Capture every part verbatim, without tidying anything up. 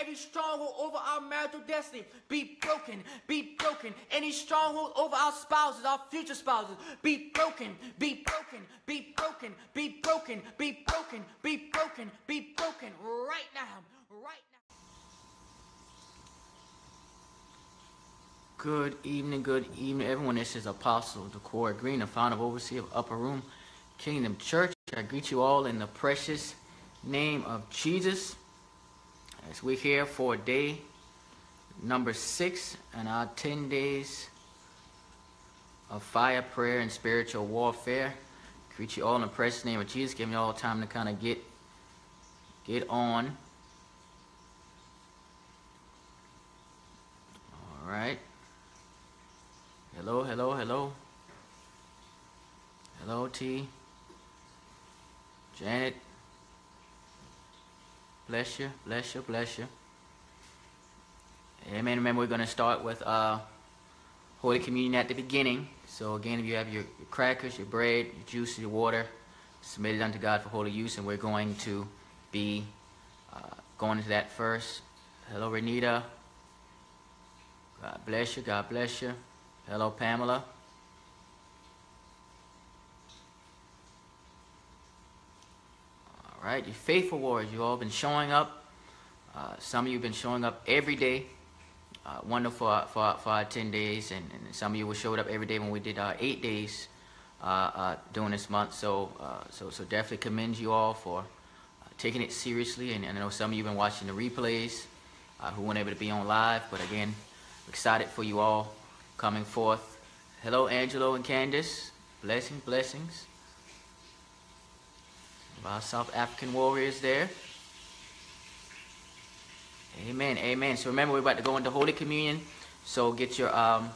Every stronghold over our marital destiny be broken, be broken. Any stronghold over our spouses, our future spouses, be broken, be broken, be broken, be broken, be broken, be broken, be broken right now, right now. Good evening, good evening, everyone. This is Apostle DoQuoi Green, the founder and overseer of Upper Room Kingdom Church. I greet you all in the precious name of Jesus. As we're here for day number six in our ten days of fire, prayer, and spiritual warfare. I greet you all in the precious name of Jesus. Give me all time to kind of get get on. All right. Hello, hello, hello. Hello, T. Janet. Bless you, bless you, bless you. Amen. Remember, we're going to start with uh, Holy Communion at the beginning. So again, if you have your, your crackers, your bread, your juice, your water, submit it unto God for holy use. And we're going to be uh, going into that first. Hello, Renita. God bless you, God bless you. Hello, Pamela. Right, you faithful warriors, you've all been showing up. Uh, some of you have been showing up every day. Uh, wonderful for, for, for our ten days, and, and some of you showed up every day when we did our eight days uh, uh, during this month. So, uh, so, so definitely commend you all for uh, taking it seriously. And, and I know some of you have been watching the replays uh, who weren't able to be on live, but again, excited for you all coming forth. Hello, Angelo and Candace. Blessings, blessings. Our South African warriors there. Amen, amen. So remember, we're about to go into Holy Communion. So get your um,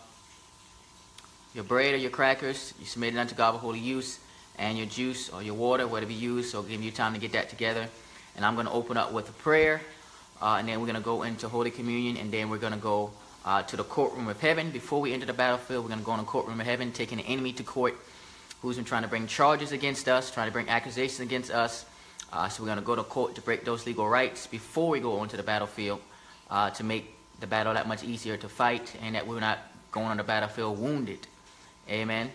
your bread or your crackers. You submit it unto God for holy use, and your juice or your water, whatever you use. So give you time to get that together. And I'm going to open up with a prayer, uh, and then we're going to go into Holy Communion, and then we're going to go uh, to the courtroom of heaven. Before we enter the battlefield, we're going to go in the courtroom of heaven, taking the enemy to court. Who's been trying to bring charges against us, trying to bring accusations against us. Uh, so we're going to go to court to break those legal rights before we go onto the battlefield uh, to make the battle that much easier to fight, and that we're not going on the battlefield wounded. Amen.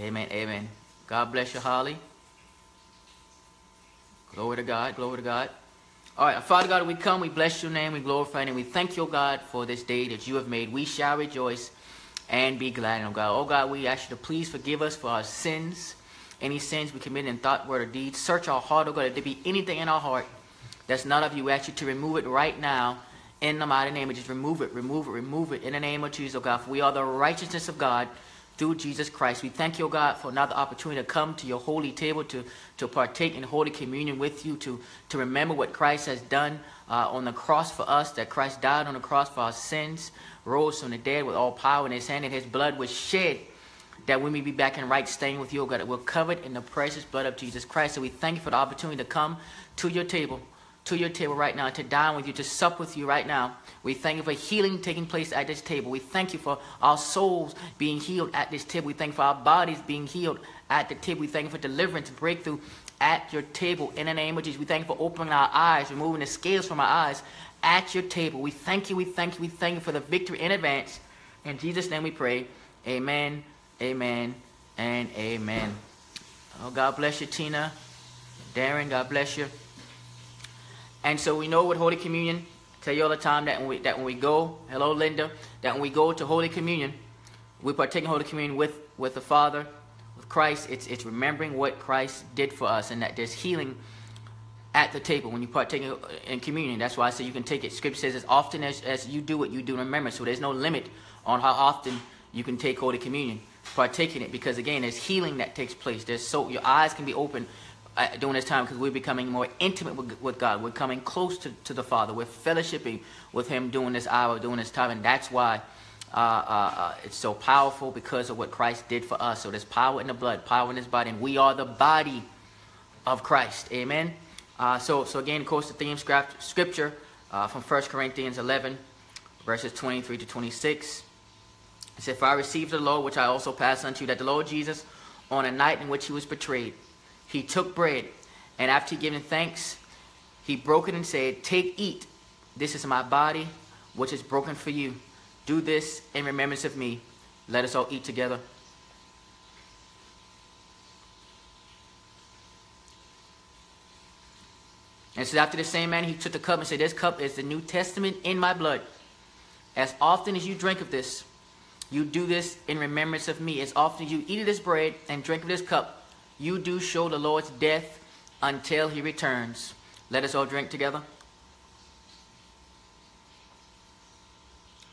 Amen. Amen. God bless you, Holly. Glory to God. Glory to God. All right. Father God, we come. We bless your name. We glorify you, and we thank you, God, for this day that you have made. We shall rejoice and be glad in, oh God. Oh God, we ask you to please forgive us for our sins, any sins we committed in thought, word, or deed. Search our heart, oh God, if there be anything in our heart that's not of you. We ask you to remove it right now in the mighty name of Jesus. Remove it, remove it, remove it in the name of Jesus, oh God. For we are the righteousness of God through Jesus Christ. We thank you, oh God, for another opportunity to come to your holy table, to, to partake in Holy Communion with you, to, to remember what Christ has done uh, on the cross for us, that Christ died on the cross for our sins, rose from the dead with all power in his hand, and his blood was shed that we may be back in right standing with you, oh God. We're covered in the precious blood of Jesus Christ. So we thank you for the opportunity to come to your table, to your table right now, to dine with you, to sup with you right now. We thank you for healing taking place at this table. We thank you for our souls being healed at this table. We thank you for our bodies being healed at the table. We thank you for deliverance, breakthrough at your table in the name of Jesus. We thank you for opening our eyes, removing the scales from our eyes at your table. We thank you, we thank you, we thank you for the victory in advance. In Jesus' name we pray. Amen, amen, and amen. Oh, God bless you, Tina. Darren, God bless you. And so we know with Holy Communion, I tell you all the time that when we, that when we go, hello Linda, that when we go to Holy Communion, we partake in Holy Communion with, with the Father, with Christ. It's, it's remembering what Christ did for us, and that there's healing at the table when you partake in communion. That's why I say you can take it. Scripture says as often as, as you do it, you do remember. So there's no limit on how often you can take Holy Communion, partake in it, because again, there's healing that takes place. There's so your eyes can be open during this time, because we're becoming more intimate with, with God. We're coming close to, to the Father. We're fellowshipping with him during this hour, during this time. And that's why uh, uh, it's so powerful, because of what Christ did for us. So there's power in the blood, power in his body. And we are the body of Christ. Amen. Uh, so, so again, of course, the theme scripture uh, from First Corinthians eleven, verses twenty-three to twenty-six. It says, "For I received the Lord, which I also passed unto you, that the Lord Jesus, on a night in which he was betrayed, he took bread, and after he given thanks, he broke it and said, Take, eat. This is my body, which is broken for you. Do this in remembrance of me. Let us all eat together. And so after the same manner, he took the cup and said, this cup is the New Testament in my blood. As often as you drink of this, you do this in remembrance of me. As often as you eat of this bread and drink of this cup, you do show the Lord's death until he returns. Let us all drink together.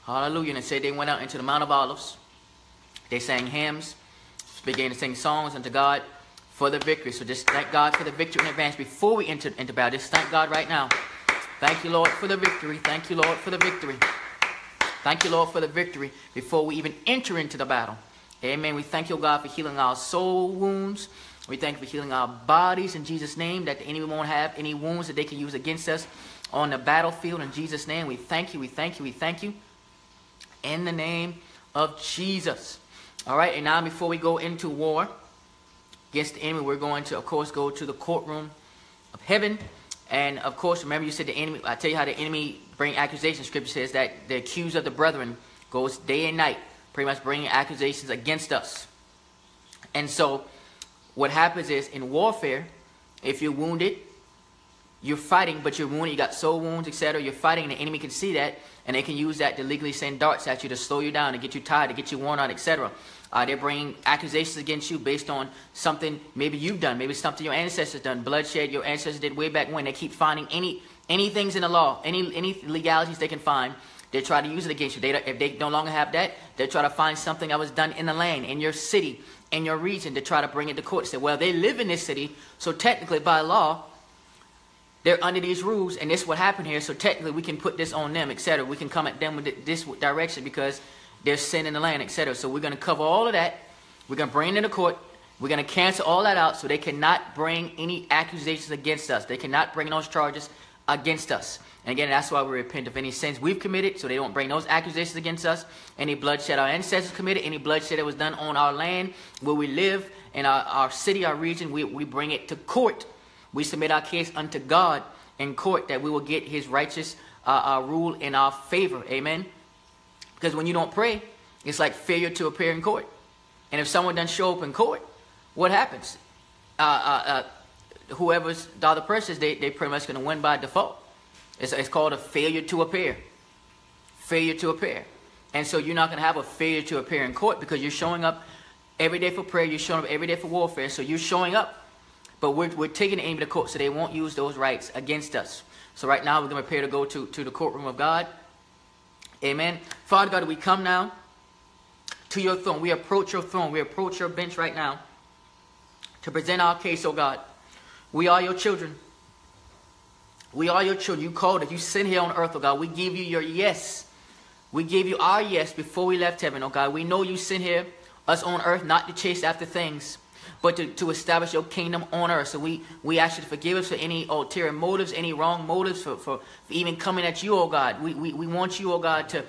Hallelujah. And said they went out into the Mount of Olives. They sang hymns, began to sing songs unto God for the victory. So just thank God for the victory in advance. Before we enter into battle, just thank God right now. Thank you, Lord, for the victory. Thank you, Lord, for the victory. Thank you, Lord, for the victory before we even enter into the battle. Amen. We thank you, God, for healing our soul wounds. We thank you for healing our bodies in Jesus' name, that the enemy won't have any wounds that they can use against us on the battlefield. In Jesus' name, we thank you, we thank you, we thank you. In the name of Jesus. All right, and now before we go into war against the enemy, we're going to, of course, go to the courtroom of heaven. And, of course, remember you said the enemy, I tell you how the enemy bring accusations. Scripture says that the accuser of the brethren goes day and night, pretty much bringing accusations against us. And so what happens is in warfare, if you're wounded, you're fighting, but you're wounded, you got soul wounds, et cetera. You're fighting, and the enemy can see that, and they can use that to legally send darts at you, to slow you down, to get you tired, to get you worn out, et cetera. Uh, they're bringing accusations against you based on something maybe you've done, maybe something your ancestors done, bloodshed your ancestors did way back when. They keep finding any any things in the law, any any legalities they can find. They try to use it against you. They, if they no longer have that, they try to find something that was done in the land, in your city, in your region, to try to bring it to court. Say, well, they live in this city, so technically by law, they're under these rules, and this is what happened here, so technically we can put this on them, et cetera. We can come at them with this direction because there's sin in the land, et cetera. So we're going to cover all of that. We're going to bring it into court. We're going to cancel all that out so they cannot bring any accusations against us. They cannot bring those charges against us. And again, that's why we repent of any sins we've committed so they don't bring those accusations against us. Any bloodshed our ancestors committed, any bloodshed that was done on our land, where we live, in our, our city, our region, we, we bring it to court. We submit our case unto God in court that we will get his righteous uh, uh, rule in our favor. Amen. Because when you don't pray, it's like failure to appear in court. And if someone doesn't show up in court, what happens? Uh, uh, uh, whoever's the other person is, they, they're pretty much going to win by default. It's, it's called a failure to appear. Failure to appear. And so you're not going to have a failure to appear in court because you're showing up every day for prayer. You're showing up every day for warfare. So you're showing up. But we're, we're taking the enemy to court so they won't use those rights against us. So right now we're going to prepare to go to, to the courtroom of God. Amen. Father God, we come now to your throne. We approach your throne. We approach your bench right now to present our case, oh God. We are your children. We are your children. You called us. You sent here on earth, oh God. We give you your yes. We gave you our yes before we left heaven, oh God. We know you sent here us on earth not to chase after things, but to, to establish your kingdom on earth. So we, we ask you to forgive us for any ulterior motives, any wrong motives, for, for, for even coming at you, oh God. We, we, we want you, oh God, to,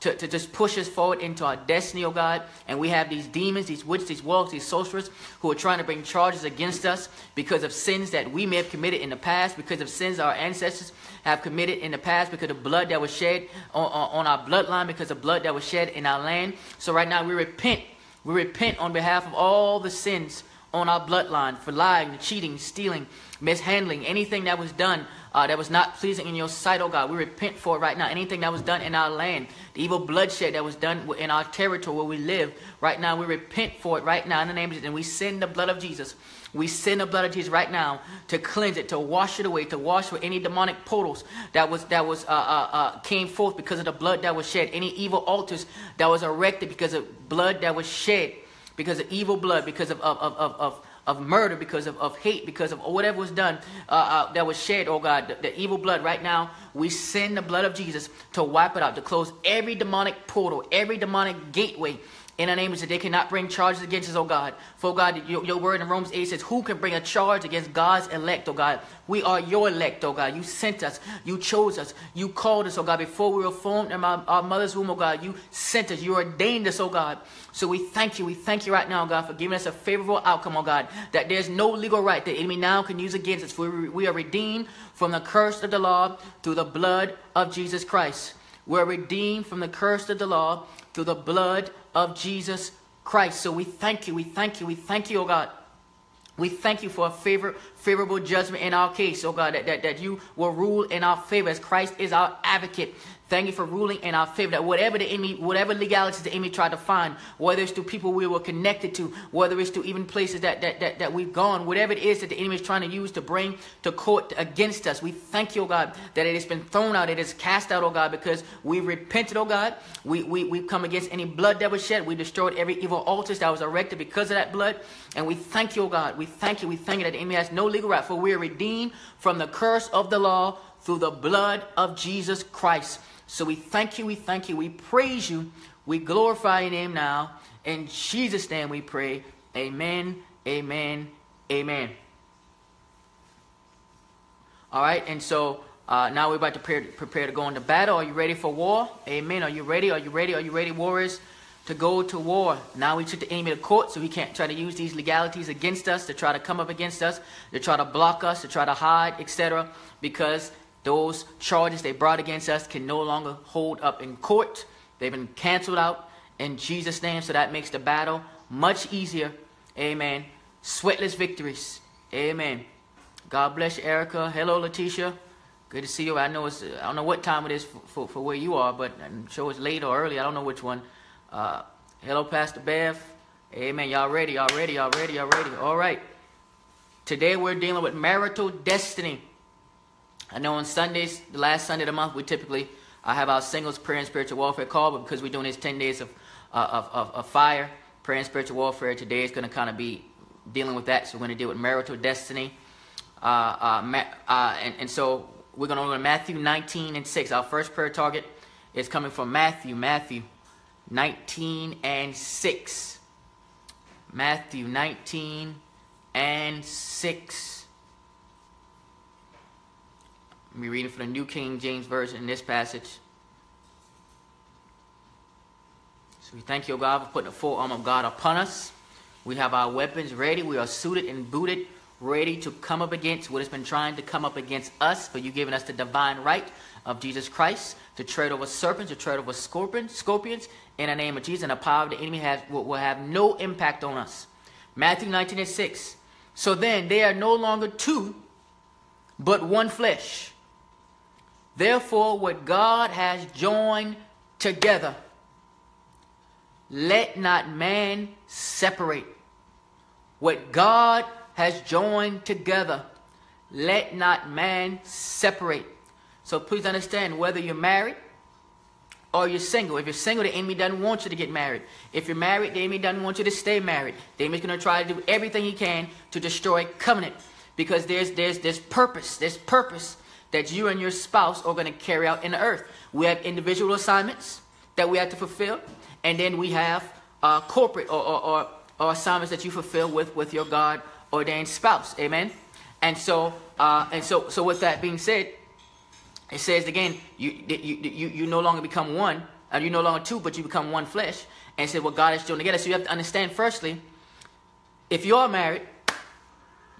to, to just push us forward into our destiny, oh God. And we have these demons, these witches, these warlocks, these sorcerers who are trying to bring charges against us because of sins that we may have committed in the past, because of sins our ancestors have committed in the past, because of blood that was shed on, on, on our bloodline, because of blood that was shed in our land. So right now we repent. We repent on behalf of all the sins on our bloodline for lying, cheating, stealing, mishandling, anything that was done uh, that was not pleasing in your sight, oh God. We repent for it right now. Anything that was done in our land, the evil bloodshed that was done in our territory where we live right now, we repent for it right now in the name of Jesus. And we send the blood of Jesus. We send the blood of Jesus right now to cleanse it, to wash it away, to wash away any demonic portals that was that was uh, uh, uh, came forth because of the blood that was shed, any evil altars that was erected because of blood that was shed, because of evil blood, because of of of of, of murder, because of, of hate, because of whatever was done uh, uh, that was shed. Oh God, the, the evil blood right now. We send the blood of Jesus to wipe it out, to close every demonic portal, every demonic gateway, in our name is that they cannot bring charges against us, oh God. For, oh God, your, your word in Romans eight says, who can bring a charge against God's elect, oh God? We are your elect, oh God. You sent us. You chose us. You called us, oh God. Before we were formed in our, our mother's womb, oh God, you sent us. You ordained us, oh God. So we thank you. We thank you right now, oh God, for giving us a favorable outcome, oh God, that there's no legal right that enemy now can use against us. We, we are redeemed from the curse of the law through the blood of Jesus Christ. We're redeemed from the curse of the law through the blood of Jesus Christ. So we thank you, we thank you, we thank you, oh God. We thank you for a favor, favorable judgment in our case, oh God, that, that, that you will rule in our favor as Christ is our advocate. Thank you for ruling in our favor, that whatever the enemy, whatever legalities the enemy tried to find, whether it's through people we were connected to, whether it's through even places that, that, that, that we've gone, whatever it is that the enemy is trying to use to bring to court against us, we thank you, oh God, that it has been thrown out, it is cast out, oh God, because we repented, oh God. We, we, we've come against any blood that was shed. We destroyed every evil altar that was erected because of that blood. And we thank you, oh God. We thank you. We thank you that the enemy has no legal right, for we are redeemed from the curse of the law through the blood of Jesus Christ. So we thank you, we thank you, we praise you, we glorify your name now. In Jesus' name we pray, amen, amen, amen. All right, and so uh, now we're about to prepare, prepare to go into battle. Are you ready for war? Amen. Are you ready? Are you ready? Are you ready, warriors, to go to war? Now we took the enemy to court, so he can't try to use these legalities against us, to try to come up against us, to try to block us, to try to hide, et cetera, because those charges they brought against us can no longer hold up in court. They've been canceled out in Jesus' name. So that makes the battle much easier. Amen. Sweatless victories. Amen. God bless you, Erica. Hello, Letitia. Good to see you. I know it's, I don't know what time it is for, for, for where you are, but I'm sure it's late or early. I don't know which one. Uh, hello, Pastor Bev. Amen. Y'all ready? Y'all ready? Y'all ready? Y'all ready? All right. Today we're dealing with marital destiny. I know on Sundays, the last Sunday of the month, we typically I have our singles prayer and spiritual warfare call, but because we're doing these ten days of, uh, of, of, of fire, prayer and spiritual warfare, today is going to kind of be dealing with that. So we're going to deal with marital destiny. Uh, uh, ma uh, and, and so we're going to go to Matthew nineteen and six. Our first prayer target is coming from Matthew, Matthew nineteen and six. Matthew nineteen and six. We're reading from the New King James Version in this passage. So we thank you, O God, for putting the full arm of God upon us. We have our weapons ready. We are suited and booted, ready to come up against what has been trying to come up against us. For you giving us the divine right of Jesus Christ to tread over serpents, to tread over scorpions, scorpions in the name of Jesus. And the power of the enemy has, will, will have no impact on us. Matthew nineteen and six. So then they are no longer two, but one flesh. Therefore, what God has joined together, let not man separate. What God has joined together, let not man separate. So please understand, whether you're married or you're single. If you're single, the enemy doesn't want you to get married. If you're married, the enemy doesn't want you to stay married. The enemy's going to try to do everything he can to destroy covenant, because there's, there's, there's purpose, there's purpose that you and your spouse are going to carry out in the earth. We have individual assignments that we have to fulfill, and then we have uh, corporate or, or, or, or assignments that you fulfill with, with your God-ordained spouse. Amen? And so, uh, and so, so with that being said, it says again, you, you, you, you no longer become one, and you no longer two, but you become one flesh. And it says, well, God has joined together. So you have to understand, firstly, if you are married,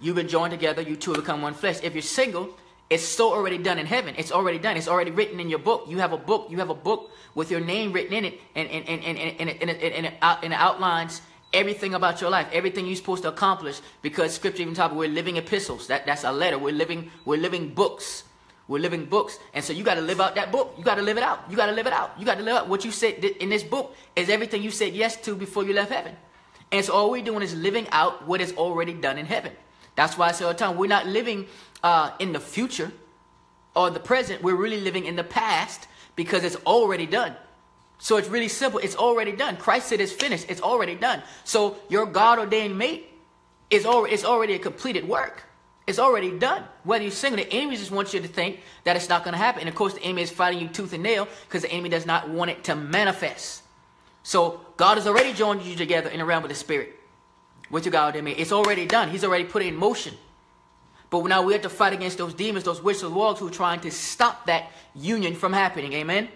you've been joined together, you two have become one flesh. If you're single, it's so already done in heaven. It's already done. It's already written in your book. You have a book. You have a book with your name written in it, and, and, and, and, and, and, and, and, it, out, and it outlines everything about your life, everything you're supposed to accomplish, because Scripture even talks about we're living epistles. That, that's a letter. We're living, we're living books. We're living books. And so you got to live out that book. You got to live it out. You got to live it out. You got to live out. What you said in this book is everything you said yes to before you left heaven. And so all we're doing is living out what is already done in heaven. That's why I say all the time, we're not living uh, in the future or the present. We're really living in the past, because it's already done. So it's really simple. It's already done. Christ said it's finished. It's already done. So your God-ordained mate, is already, it's already a completed work. It's already done. Whether you're single, the enemy just wants you to think that it's not going to happen. And, of course, the enemy is fighting you tooth and nail, because the enemy does not want it to manifest. So God has already joined you together in the realm of the spirit. What you got to mean? It's already done. He's already put it in motion. But now we have to fight against those demons, those witches, those warlocks who are trying to stop that union from happening. Amen?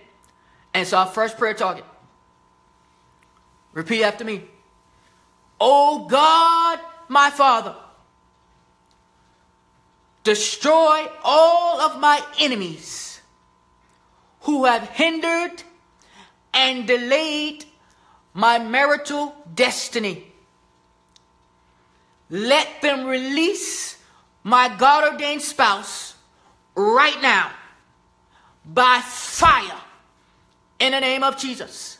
And so our first prayer target. Repeat after me. Oh God, my Father, destroy all of my enemies who have hindered and delayed my marital destiny. Let them release my God-ordained spouse right now by fire in the name of Jesus.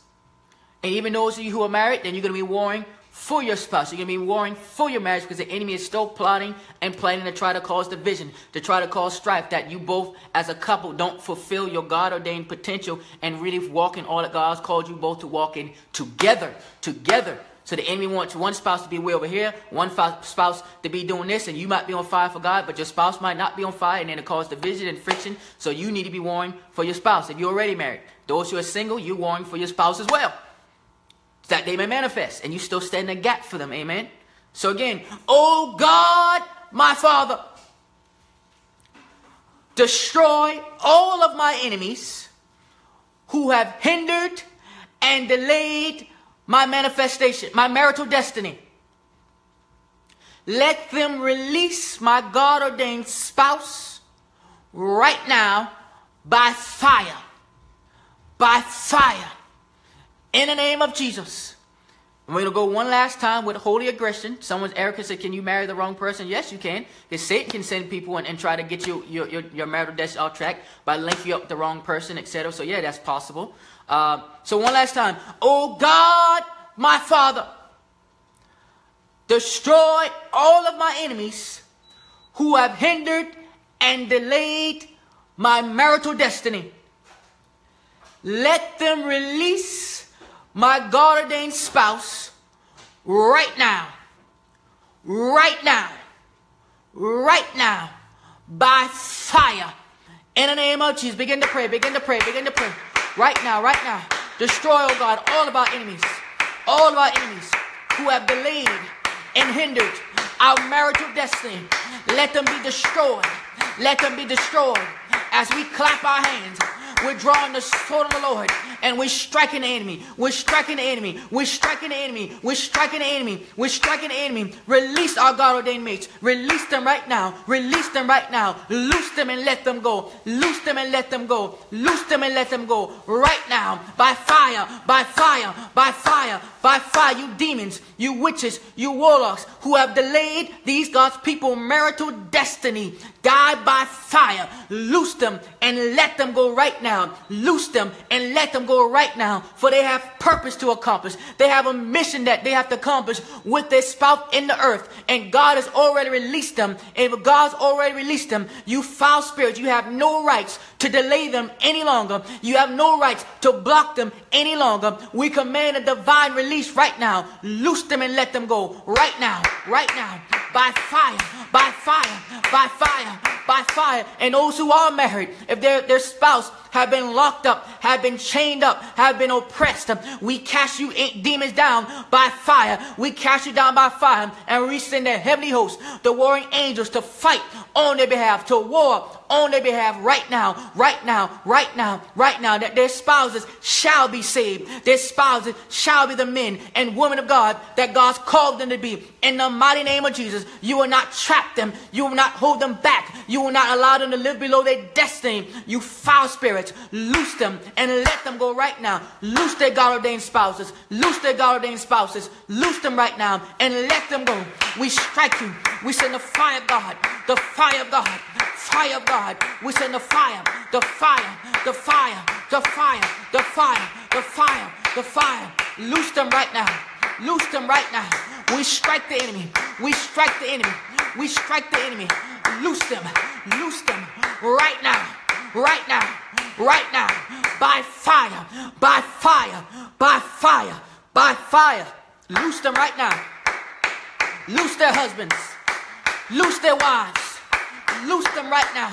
And even those of you who are married, then you're going to be warring for your spouse. You're going to be warring for your marriage because the enemy is still plotting and planning to try to cause division, to try to cause strife, that you both as a couple don't fulfill your God-ordained potential and really walk in all that God's called you both to walk in together, together. So the enemy wants one spouse to be way over here, one spouse to be doing this, and you might be on fire for God, but your spouse might not be on fire, and then it causes division and friction. So you need to be warring for your spouse. If you're already married, those who are single, you're warring for your spouse as well, so that they may manifest, and you still stand in a gap for them. Amen? So again, oh God, my Father, destroy all of my enemies who have hindered and delayed my manifestation, my marital destiny. Let them release my God-ordained spouse right now by fire, by fire, in the name of Jesus. And we're going to go one last time with holy aggression. Someone's Erica said, can you marry the wrong person? Yes, you can. Because Satan can send people and, and try to get you, your, your, your marital destiny off track by linking you up with the wrong person, et cetera. So yeah, that's possible. Uh, so one last time. Oh God, my Father, destroy all of my enemies who have hindered and delayed my marital destiny. Let them release my God-ordained spouse right now, right now, right now, by fire. In the name of Jesus, begin to pray, begin to pray, begin to pray. Right now, right now. Destroy, oh God, all of our enemies, all of our enemies who have delayed and hindered our marital destiny. Let them be destroyed. Let them be destroyed. As we clap our hands, we're drawing the sword of the Lord, and we're striking the enemy. We're striking the enemy. We're striking the enemy. We're striking the enemy. We're striking the enemy. Release our God-ordained mates. Release them right now. Release them right now. Loose them and let them go. Loose them and let them go. Loose them and let them go. Right now, by fire, by fire, by fire, by fire. You demons, you witches, you warlocks who have delayed these God's people's marital destiny, die by fire. Loose them and let them go right now. Loose them and let them go right now, for they have purpose to accomplish. They have a mission that they have to accomplish with their spouse in the earth, and God has already released them. And if God's already released them, you foul spirits, you have no rights to delay them any longer. You have no rights to block them any longer. We command a divine release right now. Loose them and let them go right now, right now, by fire, by fire, by fire, by fire. And those who are married, if their, their spouse have been locked up, have been chained up, have been oppressed, we cast you demons down by fire. We cast you down by fire, and we send the heavenly host, the warring angels, to fight on their behalf, to war on their behalf right now, right now, right now, right now, that their spouses shall be saved. Their spouses shall be the men and women of God that God's called them to be. In the mighty name of Jesus, you will not trap them. You will not hold them back. You will not allow them to live below their destiny. You foul spirits, loose them and let them go right now. Loose their God-ordained spouses. Loose their God-ordained spouses. Loose them right now and let them go. We strike you. We send the fire of God. The fire of God. Fire of God. We send the fire, the fire, the fire, the fire, the fire, the fire, the fire. Loose them right now. Loose them right now. We strike the enemy. We strike the enemy. We strike the enemy. Loose them. Loose them right now. Right now. Right now. By fire. By fire. By fire. By fire. Loose them right now. Loose their husbands. Loose their wives. Loose them right now.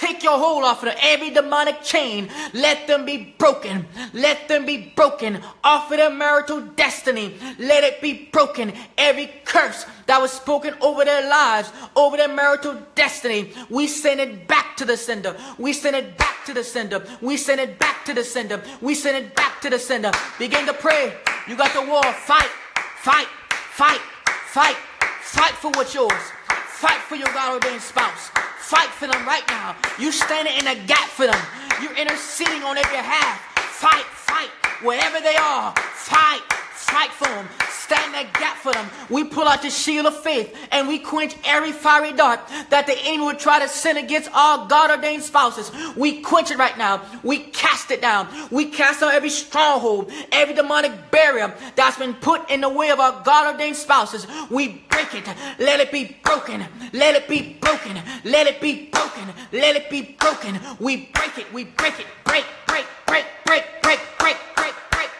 Take your hold off of every demonic chain. Let them be broken. Let them be broken off of their marital destiny. Let it be broken. Every curse that was spoken over their lives, over their marital destiny, we send it back to the sender. We send it back to the sender. We send it back to the sender. We send it back to the sender. Begin to pray. You got the war. Fight, fight, fight, fight, fight for what's yours. Fight for your God-ordained spouse. Fight for them right now. You're standing in a gap for them. You're interceding on their behalf. Fight, fight, wherever they are. Fight, fight for them. Stand in that gap for them. We pull out the shield of faith and we quench every fiery dart that the enemy would try to send against our God-ordained spouses. We quench it right now. We cast it down. We cast out every stronghold, every demonic barrier that's been put in the way of our God-ordained spouses. We break it. Let it be broken. Let it be broken. Let it be broken. Let it be broken. We break it. We break it. Break, break, break, break, break, break, break, break,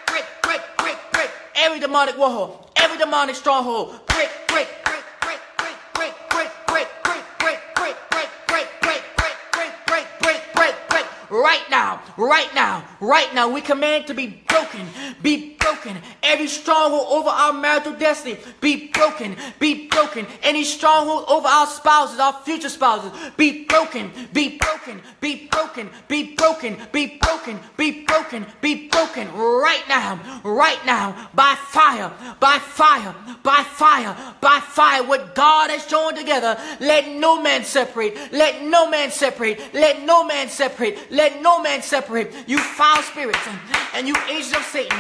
break, break, break, break. Every demonic warhole, every demonic stronghold. Break, break, break, break, break, break, break, break, break, break, break, break, break, break, break, break, break, break, break. Right now, right now, right now, we command it to be broken. Be broken. Every stronghold over our marital destiny, be broken, be broken. Any stronghold over our spouses, our future spouses, be broken, be broken, be broken, be broken, be broken, be broken, be broken. Right now, right now, by fire, by fire, by fire, by fire. What God has joined together, let no man separate, let no man separate, let no man separate, let no man separate. You foul spirits and you agents of Satan,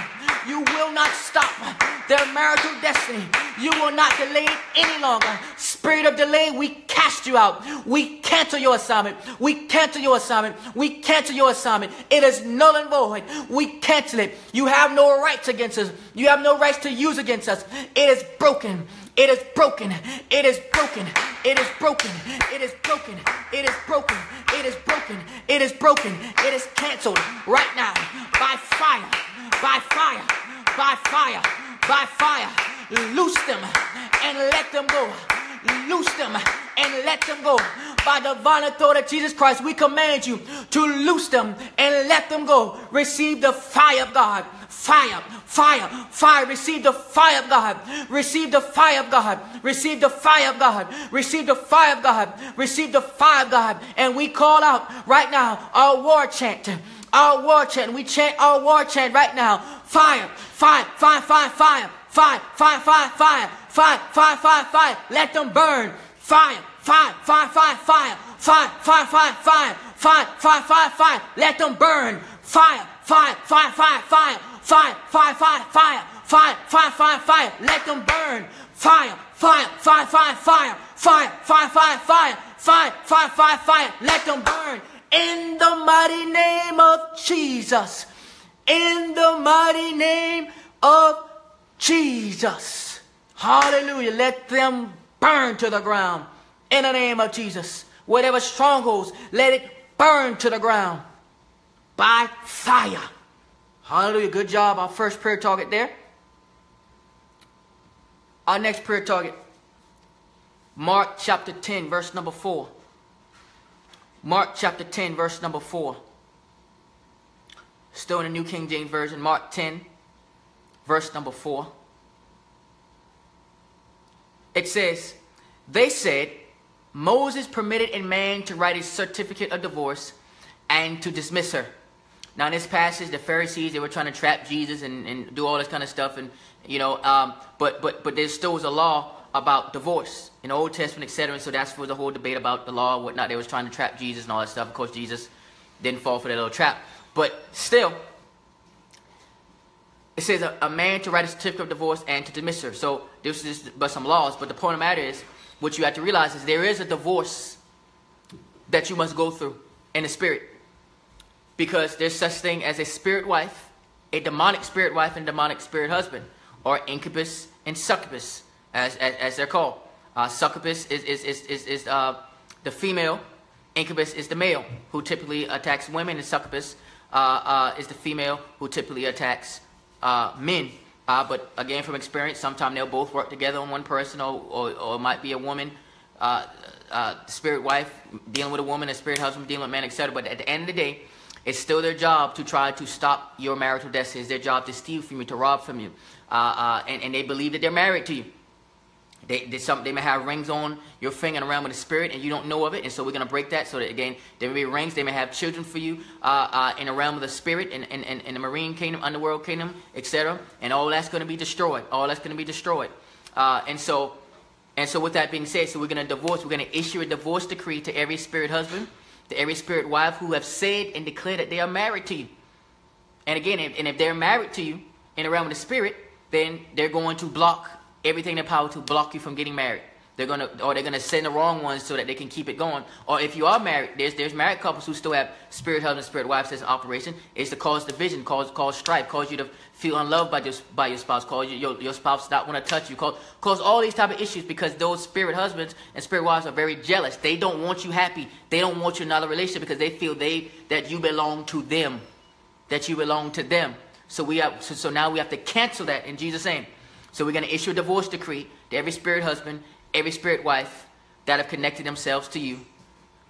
you will not stop their marital destiny. You will not delay it any longer. Spirit of delay, we cast you out. We cancel your assignment. We cancel your assignment. We cancel your assignment. It is null and void. We cancel it. You have no rights against us. You have no rights to use against us. It is broken. It is broken. It is broken. It is broken. It is broken. It is broken. It is broken. It is broken. It is canceled right now by fire. By fire, by fire, by fire. Loose them and let them go. Loose them and let them go. By the divine authority of Jesus Christ, we command you to loose them and let them go. Receive the fire of God. Fire, fire, fire. Receive the fire of God. Receive the fire of God. Receive the fire of God. Receive the fire of God. Receive the fire of God. And we call out right now our war chant. Our war chant. We chant our war chant right now. Fire, fire, fire, fire, fire, fire, fire, fire, fire, fire, fire, fire, fire. Let them burn. Fire, fire, fire, fire, fire, fire, fire, fire, fire, fire, fire, fire, fire. Let them burn. Fire, fire, fire, fire, fire, fire, fire, fire, fire, fire, fire, fire, fire. Let them burn. Fire, fire, fire, fire, fire, fire, fire, fire, fire, fire, fire, fire, fire. Let them burn. In the mighty name of Jesus. In the mighty name of Jesus. Hallelujah. Let them burn to the ground. In the name of Jesus. Whatever strongholds, let it burn to the ground. By fire. Hallelujah. Good job. Our first prayer target there. Our next prayer target. Mark chapter ten, verse number four. Mark chapter ten, verse number four. Still in the New King James Version. Mark ten, verse number four. It says, they said, Moses permitted a man to write a certificate of divorce and to dismiss her. Now in this passage, the Pharisees, they were trying to trap Jesus and, and do all this kind of stuff. And, you know, um, but, but, but there still was a law about divorce in the Old Testament, et cetera. So that's for the whole debate about the law and whatnot. They was trying to trap Jesus and all that stuff. Of course, Jesus didn't fall for that little trap. But still, it says a, a man to write a certificate of divorce and to dismiss her. So this is but some laws. But the point of the matter is, what you have to realize is there is a divorce that you must go through in the spirit. Because there's such thing as a spirit wife, a demonic spirit wife, and demonic spirit husband, or incubus and succubus, as, as, as they're called. Uh, succubus is, is, is, is, is uh, the female. Incubus is the male who typically attacks women. And succubus uh, uh, is the female who typically attacks uh, men. Uh, but again, from experience, sometimes they'll both work together on one person, or, or, or it might be a woman uh, uh, spirit wife dealing with a woman, a spirit husband dealing with a man, et cetera. But at the end of the day, it's still their job to try to stop your marital destiny. It's their job to steal from you, to rob from you. Uh, uh, and, and they believe that they're married to you. They, they, some, they may have rings on your finger and around with the spirit, and you don't know of it. And so we're going to break that so that, again, there may be rings. They may have children for you uh, uh, in the realm of the spirit, in, in, in the marine kingdom, underworld kingdom, et cetera. And all that's going to be destroyed. All that's going to be destroyed. Uh, and so and so with that being said, so we're going to divorce. We're going to issue a divorce decree to every spirit husband, to every spirit wife who have said and declared that they are married to you. And again, if, and if they're married to you in the realm of the spirit, then they're going to block everything in their power to block you from getting married. They're going to, or they're going to send the wrong ones so that they can keep it going. Or if you are married, there's there's married couples who still have spirit husband, spirit wives as an operation. It's to cause division, cause cause strife, cause you to feel unloved by your by your spouse, cause you, your your spouse not want to touch you, cause cause all these type of issues because those spirit husbands and spirit wives are very jealous. They don't want you happy. They don't want you in another relationship because they feel they that you belong to them, that you belong to them. So we have so, so now we have to cancel that in Jesus' name. So we're going to issue a divorce decree to every spirit husband, every spirit wife that have connected themselves to you.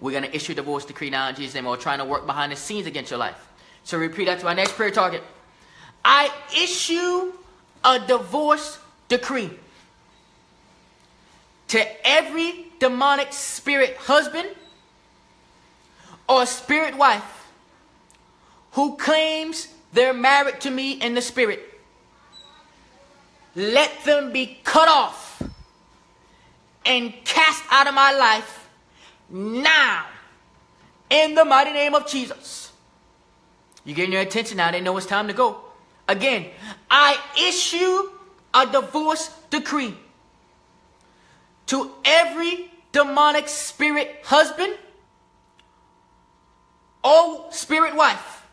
We're going to issue a divorce decree now in Jesus' name, or trying to work behind the scenes against your life. So repeat that to my next prayer target. I issue a divorce decree to every demonic spirit husband or spirit wife who claims they're married to me in the spirit. Let them be cut off and cast out of my life now in the mighty name of Jesus. You're getting your attention now. They know it's time to go. Again, I issue a divorce decree to every demonic spirit husband or spirit wife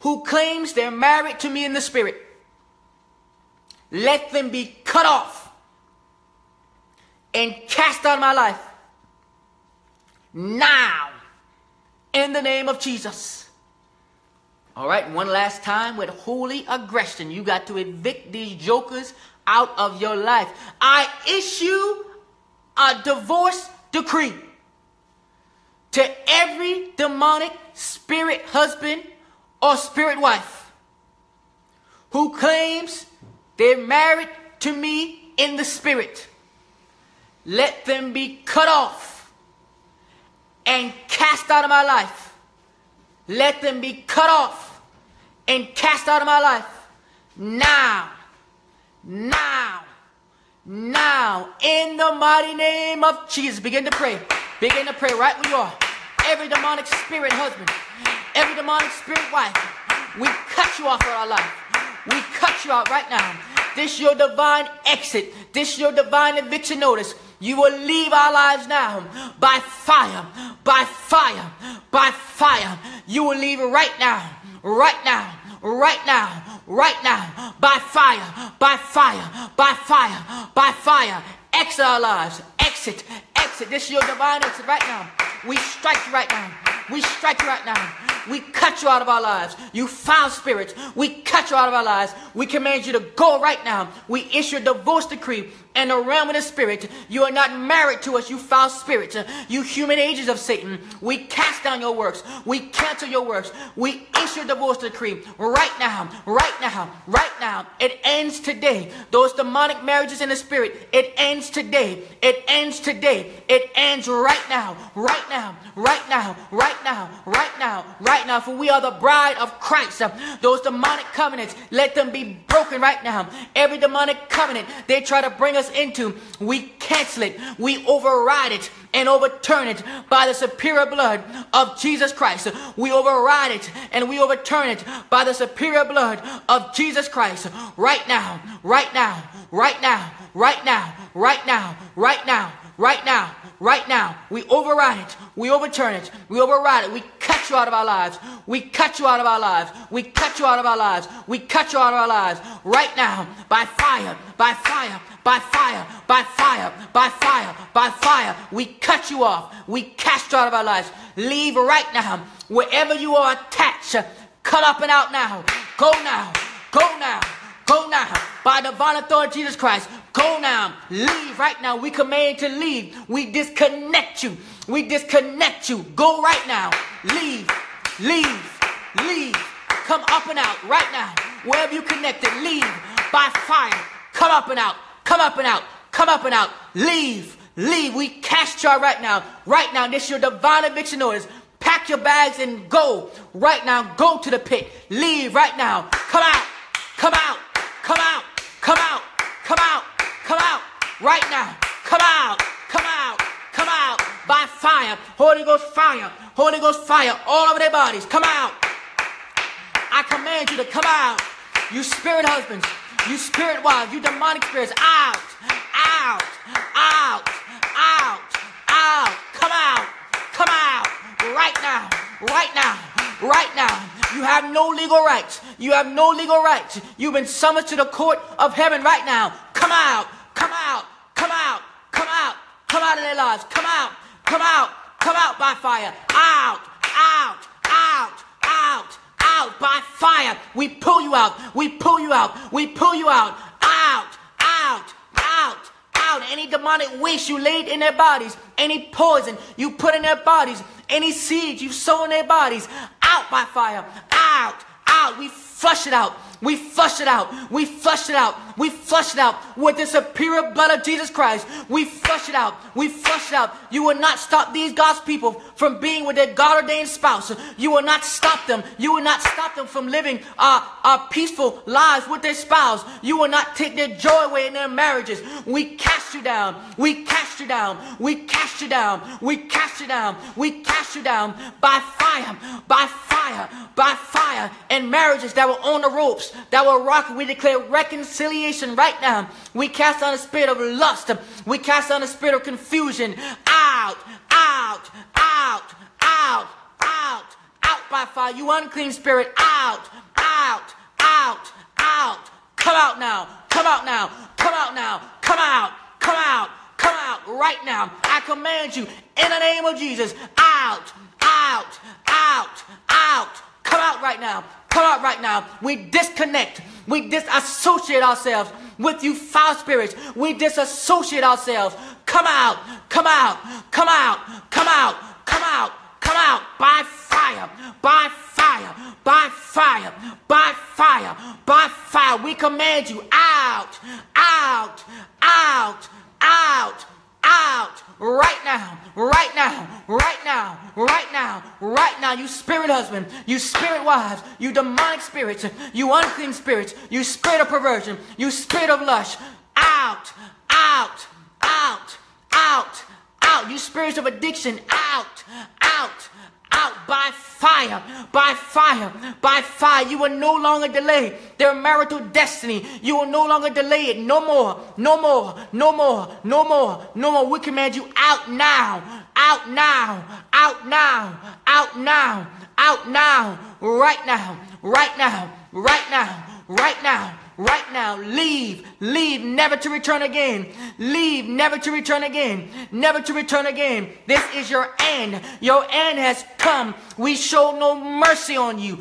who claims they're married to me in the spirit. Let them be cut off and cast out of my life now in the name of Jesus. All right, one last time with holy aggression. You got to evict these jokers out of your life. I issue a divorce decree to every demonic spirit husband or spirit wife who claims they're married to me in the spirit. Let them be cut off and cast out of my life. Let them be cut off and cast out of my life. Now, now, now, in the mighty name of Jesus. Begin to pray. Begin to pray right where you are. Every demonic spirit husband, every demonic spirit wife, we cut you off from our life. We cut you out right now. This is your divine exit. This is your divine eviction notice. You will leave our lives now by fire, by fire, by fire. You will leave right now, right now, right now, right now, by fire, by fire, by fire, by fire. Exit our lives. Exit, exit. This is your divine exit right now. We strike you right now. We strike you right now. We cut you out of our lives. You foul spirits, we cut you out of our lives. We command you to go right now. We issue a divorce decree in the realm of the spirit. You are not married to us, you foul spirits. You human agents of Satan. We cast down your works. We cancel your works. We issue a divorce decree right now, right now, right now. It ends today. Those demonic marriages in the spirit, it ends today. It ends today. It ends right now, right now, right now, right now, right now, right now. For we are the bride of Christ. Those demonic covenants, let them be broken right now. Every demonic covenant they try to bring us into, we cancel it. We override it and overturn it by the superior blood of Jesus Christ. We override it and we overturn it by the superior blood of Jesus Christ. Right now, right now, right now, right now, right now, right now, right now, right now. We override it. We overturn it. We override it. We cut you out of our lives. We cut you out of our lives. We cut you out of our lives. We cut you out of our lives. Right now, by fire, by fire, by fire, by fire, by fire, by fire. We cut you off. We cast you out of our lives. Leave right now. Wherever you are attached, cut up and out now. Go now. Go now. Go now. By divine authority of Jesus Christ. Go now. Leave right now. We command you to leave. We disconnect you. We disconnect you. Go right now. Leave. Leave. Leave. Come up and out right now. Wherever you connected, leave by fire. Come up and out. Come up and out. Come up and out. Leave. Leave. We cast you out right now. Right now. This is your divine eviction notice. Pack your bags and go right now. Go to the pit. Leave right now. Come out. Come out. Come out. Come out. Come out. Come out. Right now. Come out. Come out. Come out. By fire. Holy Ghost fire. Holy Ghost fire. All over their bodies. Come out. I command you to come out. You spirit husbands. You spirit wives. You demonic spirits. Out. Out. Out. Out. Out. Come out. Come out. Right now. Right now. Right now. You have no legal rights. You have no legal rights. You've been summoned to the court of heaven right now. Come out. Come out. Come out. Come out. Come out of their lives. Come out. Come out. Come out by fire. Out. Out. Out. Out. Out by fire. We pull you out. We pull you out. We pull you out. Out. Out. Out. Out. Any demonic waste you laid in their bodies. Any poison you put in their bodies. Any seeds you sow in their bodies, out by fire, out, out. We flush it out. We flush it out. We flush it out. We flush it out with the superior blood of Jesus Christ. We flush it out. We flush it out. You will not stop these God's people from being with their God-ordained spouse. You will not stop them. You will not stop them from living uh, uh, peaceful lives with their spouse. You will not take their joy away in their marriages. We cast you down. We cast you down. We cast you down. We cast you down. We cast you down by fire, by fire, by fire, and marriages that were on the ropes. That will rock. We declare reconciliation right now. We cast down the spirit of lust. We cast down the spirit of confusion. Out, out, out, out, out, out by fire. You unclean spirit. Out, out, out, out. Come out now. Come out now. Come out now. Come out. Come out. Come out right now. I command you in the name of Jesus. Out, out, out, out. Come out right now. Come out right now. We disconnect. We disassociate ourselves with you foul spirits. We disassociate ourselves. Come out. Come out. Come out. Come out. Come out. Come out. By fire. By fire. By fire. By fire. By fire. We command you out. Out. Out. Out. Out right now, right now, right now, right now, right now. You spirit husband, you spirit wives, you demonic spirits, you unclean spirits, you spirit of perversion, you spirit of lust. Out, out, out, out, out. You spirits of addiction, out, out, out by fire, by fire, by fire. You will no longer delay their marital destiny. You will no longer delay it. No more, no more, no more, no more, no more. We command you out now, out now, out now, out now, out now, right now, right now, right now, right now, right now. Leave, leave, never to return again. Leave, never to return again. Never to return again. This is your end. Your end has come. We show no mercy on you.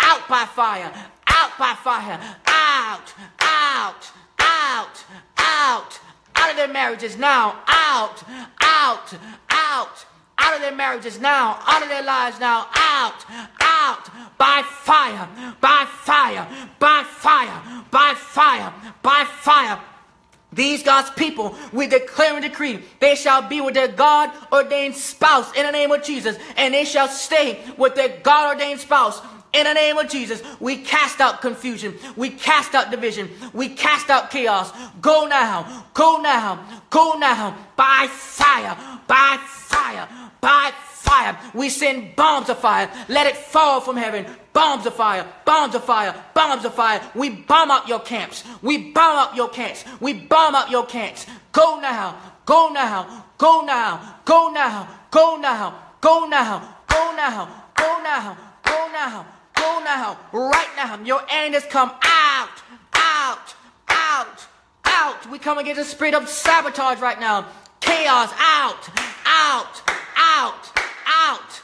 Out by fire. Out by fire. Out, out, out, out. Out of their marriages now. Out, out, out. Out of their marriages now, out of their lives now, out, out, by fire, by fire, by fire, by fire, by fire. These God's people, we declare and decree, they shall be with their God-ordained spouse in the name of Jesus, and they shall stay with their God-ordained spouse. In the name of Jesus, we cast out confusion. We cast out division. We cast out chaos. Go now. Go now. Go now. By fire. By fire. By fire. We send bombs of fire. Let it fall from heaven. Bombs of fire. Bombs of fire. Bombs of fire. We bomb out your camps. We bomb out your camps. We bomb out your camps. Go now. Go now. Go now. Go now. Go now. Go now. Go now. Go now. Go now. Go now, right now, your end has come out, out, out, out. We come against the spirit of sabotage right now. Chaos, out, out, out, out,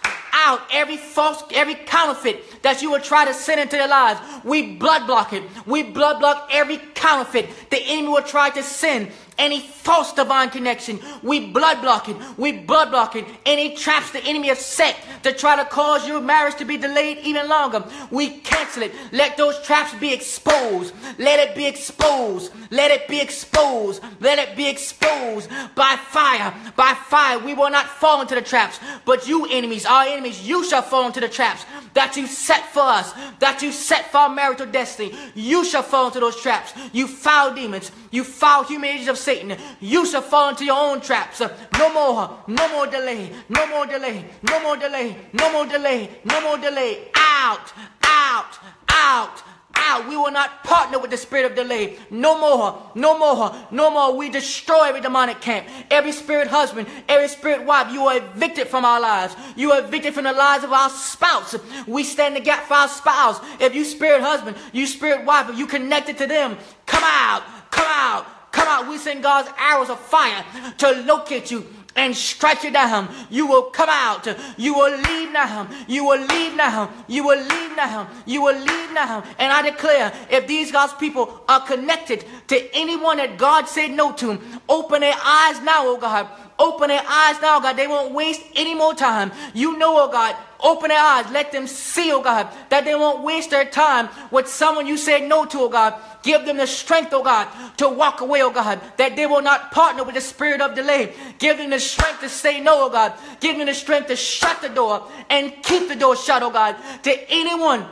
out every false, every counterfeit that you will try to send into their lives. We blood block it. We blood block every counterfeit the enemy will try to send. Any false divine connection, we blood block it. We blood block it. Any traps the enemy has set to try to cause your marriage to be delayed even longer, we cancel it. Let those traps be exposed. Let it be exposed. Let it be exposed. Let it be exposed by fire. By fire, we will not fall into the traps. But you enemies, our enemies, you shall fall into the traps that you set for us, that you set for our marital destiny. You shall fall into those traps. You foul demons. You foul human agents of Satan, you shall fall into your own traps. No more, no more delay, no more delay, no more delay, no more delay, no more delay. Out, out, out, out. We will not partner with the spirit of delay. No more, no more, no more. We destroy every demonic camp, every spirit husband, every spirit wife. You are evicted from our lives. You are evicted from the lives of our spouse. We stand in the gap for our spouse. If you spirit husband, you spirit wife, if you connected to them, come out, come out. Come out. We send God's arrows of fire to locate you and strike you down. You will come out. You will leave now. You will leave now. You will leave now. You will leave now. And I declare, if these God's people are connected to anyone that God said no to, open their eyes now, oh God. Open their eyes now, God. They won't waste any more time. You know, oh God. Open their eyes. Let them see, oh God, that they won't waste their time with someone you said no to, oh God. Give them the strength, oh God, to walk away, oh God, that they will not partner with the spirit of delay. Give them the strength to say no, oh God. Give them the strength to shut the door and keep the door shut, oh God, to anyone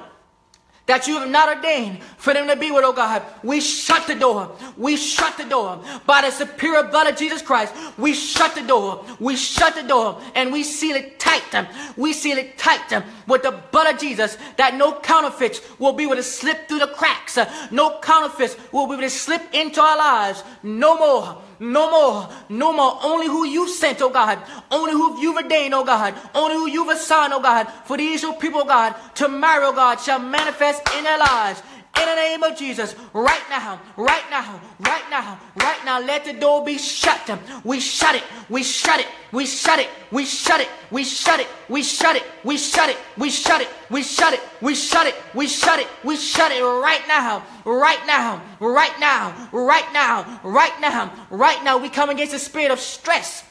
that you have not ordained for them to be with, oh God. We shut the door. We shut the door. By the superior blood of Jesus Christ, we shut the door. We shut the door and we seal it tight. We seal it tight with the blood of Jesus, that no counterfeits will be able to slip through the cracks. No counterfeits will be able to slip into our lives. No more. No more, no more. Only who you sent, oh God. Only who you've ordained, oh God. Only who you've assigned, oh God. For these your people, oh God, tomorrow, oh God, shall manifest in their lives. In the name of Jesus, right now, right now, right now, right now, let the door be shut. We shut it, we shut it, we shut it, we shut it, we shut it, we shut it, we shut it, we shut it, we shut it, we shut it, we shut it, we shut it right now, right now, right now, right now, right now, right now. We come against the spirit of stress,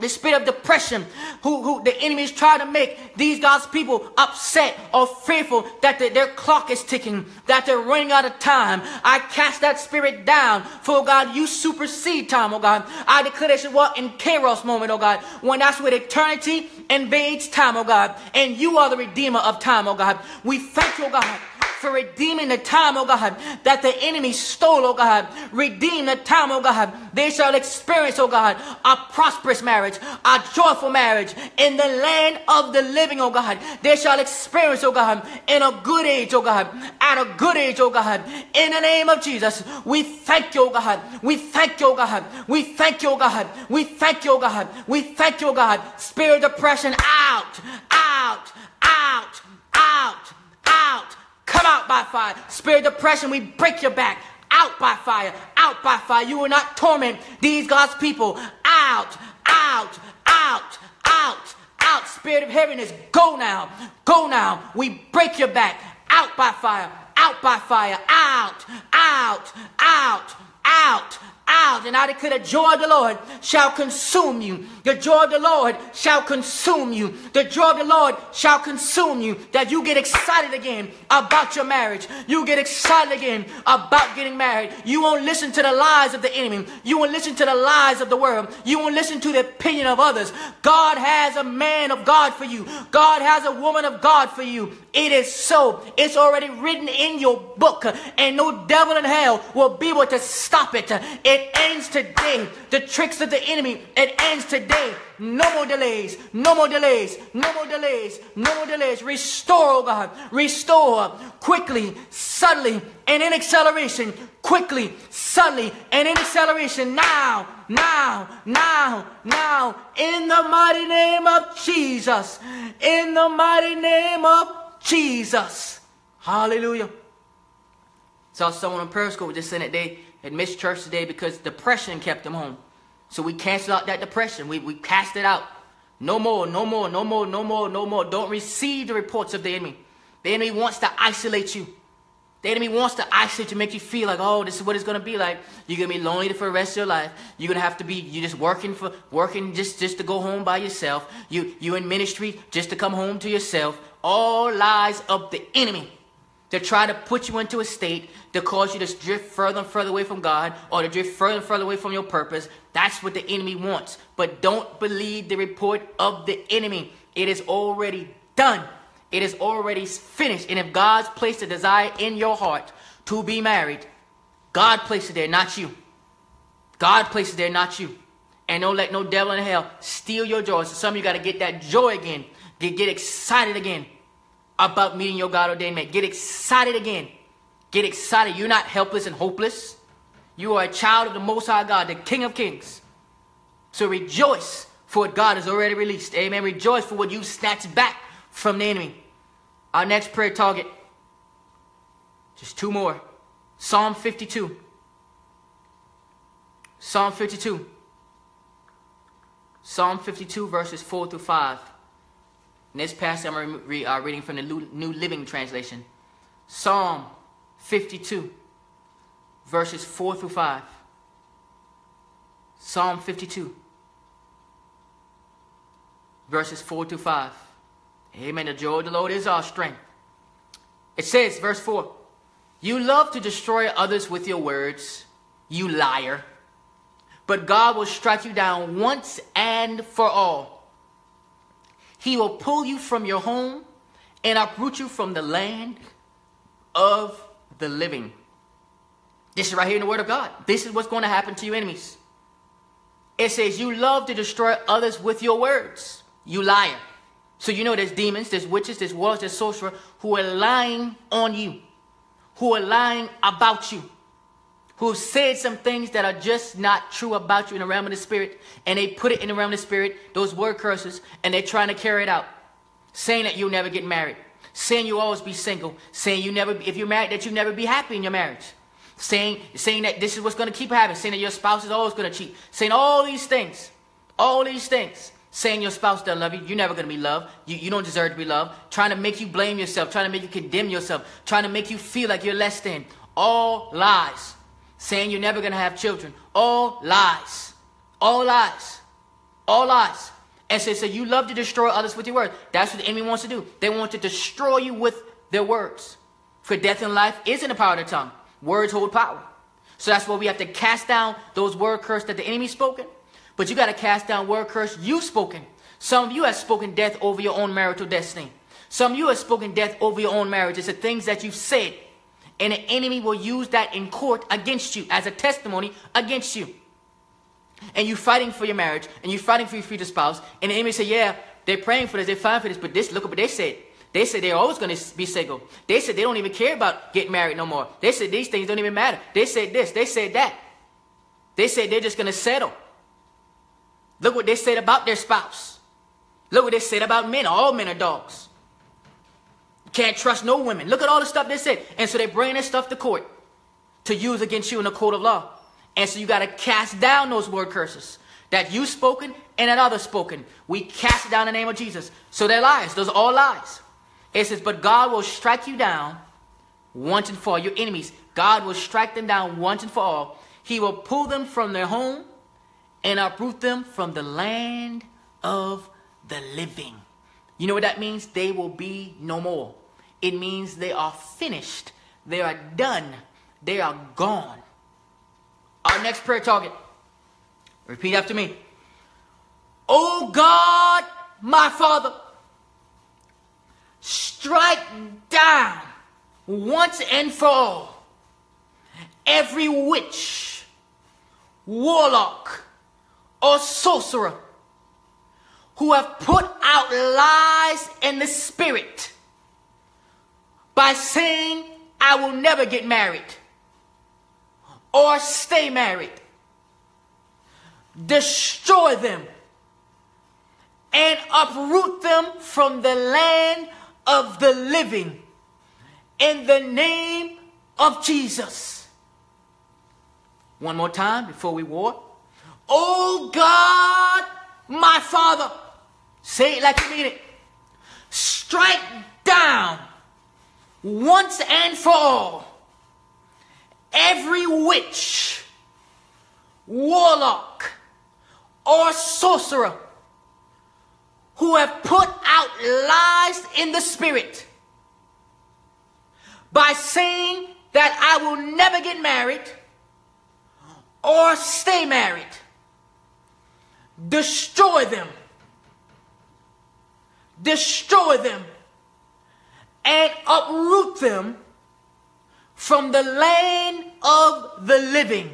the spirit of depression, who, who the enemy is trying to make these God's people upset or fearful that the, their clock is ticking, that they're running out of time. I cast that spirit down, for God, you supersede time, oh God. I declare that you walk in Kairos moment, oh God, when that's where eternity invades time, oh God, and you are the redeemer of time, oh God. We thank you, oh God, for redeeming the time, oh God, that the enemy stole, oh God. Redeem the time, oh God. They shall experience, oh God, a prosperous marriage, a joyful marriage in the land of the living, oh God. They shall experience, oh God, in a good age, oh God, at a good age, oh God. In the name of Jesus, we thank you, oh God. We thank you, oh God. We thank you, oh God. We thank you, oh God. We thank you, oh God. Spirit of depression, out, out, out, out, out. Come out by fire. Spirit of depression, we break your back. Out by fire. Out by fire. You will not torment these God's people. Out, out, out, out, out. Spirit of heaviness, go now. Go now. We break your back. Out by fire. Out by fire. Out, out, out, out, out. And I declare the joy of the Lord shall consume you. The joy of the Lord shall consume you. The joy of the Lord shall consume you. That you get excited again about your marriage. You get excited again about getting married. You won't listen to the lies of the enemy. You won't listen to the lies of the world. You won't listen to the opinion of others. God has a man of God for you. God has a woman of God for you. It is so. It's already written in your book. And no devil in hell will be able to stop it. It ends today. The tricks of the enemy, it ends today. Day. No more delays, no more delays, no more delays, no more delays. Restore, oh God, restore quickly, suddenly, and in acceleration. Quickly, suddenly, and in acceleration. Now, now, now, now, in the mighty name of Jesus, in the mighty name of Jesus. Hallelujah. Saw someone on Periscope just saying that they had missed church today because depression kept them home. So we cancel out that depression. We, we cast it out. No more, no more, no more, no more, no more. Don't receive the reports of the enemy. The enemy wants to isolate you. The enemy wants to isolate you, make you feel like, oh, this is what it's going to be like. You're going to be lonely for the rest of your life. You're going to have to be, you're just working for, working just, just to go home by yourself. You, you're in ministry just to come home to yourself. All lies of the enemy to try to put you into a state to cause you to drift further and further away from God or to drift further and further away from your purpose. That's what the enemy wants. But don't believe the report of the enemy. It is already done. It is already finished. And if God's placed a desire in your heart to be married, God placed it there, not you. God placed it there, not you. And don't let no devil in hell steal your joy. So some of you got to get that joy again. Get, get excited again about meeting your God-ordained man. Get excited again. Get excited. You're not helpless and hopeless. You are a child of the Most High God, the King of Kings. So rejoice for what God has already released. Amen. Rejoice for what you snatched back from the enemy. Our next prayer target, just two more. Psalm fifty-two. Psalm fifty-two. Psalm fifty-two, verses four through five. In this passage, I'm going to read, uh, reading from the New Living Translation. Psalm fifty-two, verses four through five. Psalm fifty-two, verses four through five. Amen. The joy of the Lord is our strength. It says, verse four, you love to destroy others with your words, you liar. But God will strike you down once and for all. He will pull you from your home and uproot you from the land of the living. This is right here in the Word of God. This is what's going to happen to your enemies. It says, you love to destroy others with your words, you liar. So you know there's demons, there's witches, there's warlocks, there's sorcerers who are lying on you, who are lying about you, who said some things that are just not true about you in the realm of the spirit, and they put it in the realm of the spirit, those word curses, and they're trying to carry it out, saying that you'll never get married, saying you'll always be single, saying you never, if you're married, that you'll never be happy in your marriage, saying, saying that this is what's going to keep happening, saying that your spouse is always going to cheat, saying all these things, all these things. Saying your spouse doesn't love you, you're never going to be loved, you, you don't deserve to be loved, trying to make you blame yourself, trying to make you condemn yourself, trying to make you feel like you're less than. All lies. Saying you're never going to have children. All lies. All lies. All lies. And so, so you love to destroy others with your words. That's what the enemy wants to do. They want to destroy you with their words. For death and life is in the power of the tongue. Words hold power. So that's why we have to cast down those word curses that the enemy's spoken. But you got to cast down word curse you've spoken. Some of you have spoken death over your own marital destiny. Some of you have spoken death over your own marriage. It's the things that you've said. And the enemy will use that in court against you, as a testimony against you. And you're fighting for your marriage, and you're fighting for your future spouse. And the enemy say, yeah, they're praying for this, they're fighting for this. But this, look at what they said. They said they're always going to be single. They said they don't even care about getting married no more. They said these things don't even matter. They said this, they said that. They said they're just going to settle. Look what they said about their spouse. Look what they said about men. All men are dogs. You can't trust no women. Look at all the stuff they said. And so they bring this stuff to court to use against you in the court of law. And so you got to cast down those word curses that you've spoken and that others spoken. We cast it down in the name of Jesus. So they're lies. Those are all lies. It says, but God will strike you down once and for all. Your enemies, God will strike them down once and for all. He will pull them from their home and uproot them from the land of the living. You know what that means? They will be no more. It means they are finished. They are done. They are gone. Our next prayer target. Repeat after me. Oh God, my Father, strike down once and for all every witch, warlock, or sorcerer who have put out lies in the spirit by saying, I will never get married or stay married. Destroy them and uproot them from the land of the living in the name of Jesus. One more time before we walk. Oh God, my Father, Say it like you mean it. Strike down once and for all every witch, warlock, or sorcerer who have put out lies in the spirit by saying that I will never get married or stay married. Destroy them. Destroy them and uproot them from the land of the living.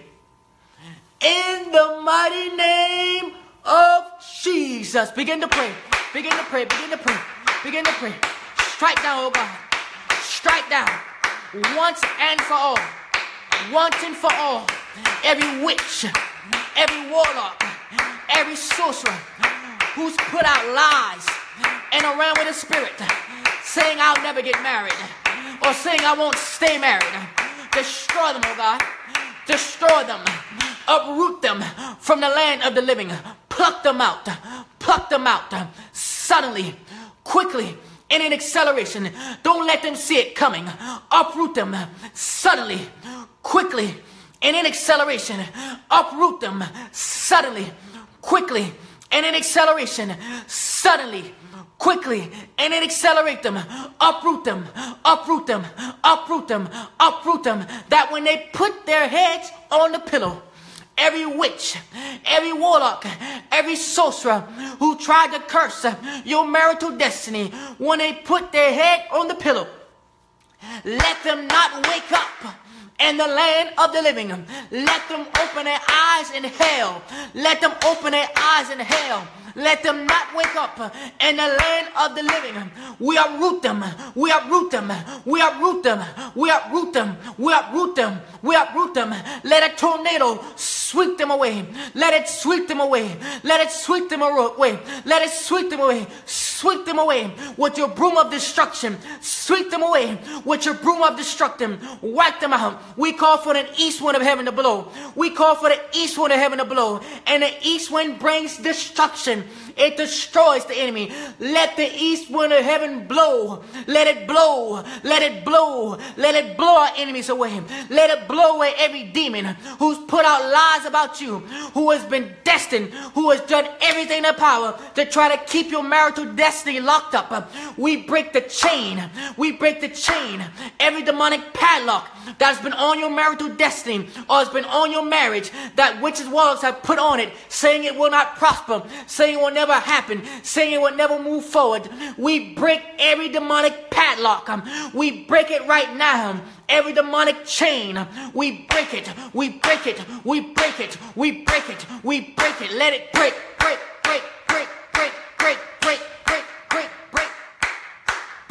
In the mighty name of Jesus. Begin to pray. Begin to pray. Begin to pray. Begin to pray. Strike down, oh God. Strike down. Once and for all. Once and for all. Every witch, every warlock, every sorcerer who's put out lies and around with a spirit saying I'll never get married or saying I won't stay married. Destroy them, oh God. Destroy them. Uproot them from the land of the living. Pluck them out. Pluck them out. Suddenly, quickly, in an acceleration. Don't let them see it coming. Uproot them. Suddenly, quickly, in an acceleration. Uproot them. Suddenly, quickly, in an acceleration. Suddenly, quickly, and then accelerate them, uproot them, uproot them, uproot them, uproot them, that when they put their heads on the pillow, every witch, every warlock, every sorcerer who tried to curse your marital destiny, when they put their head on the pillow, let them not wake up. In the land of the living, let them open their eyes in hell. Let them open their eyes in hell. Let them not wake up in the land of the living. We uproot them. We uproot them. We uproot them. We uproot them. We uproot them. We uproot them. Let a tornado sweep them away. Let it sweep them away. Let it sweep them away. Let it sweep them away. Sweep them away with your broom of destruction. Sweep them away with your broom of destruction. Wipe them out. We call for the east wind of heaven to blow. We call for the east wind of heaven to blow. And the east wind brings destruction. It destroys the enemy. Let the east wind of heaven blow. Let it blow. Let it blow. Let it blow our enemies away. Let it blow away every demon who's put out lies about you, who has been destined, who has done everything in their power to try to keep your marital destiny locked up. We break the chain. We break the chain. Every demonic padlock that's been on your marital destiny or has been on your marriage that witches, warlocks have put on it, saying it will not prosper, saying it will never happen, saying it will never move forward. We break every demonic padlock. We break it right now. Every demonic chain, we break it. We break it. We break it. We break it. We break it. Let it break, break, break, break, break, break, break, break, break, break,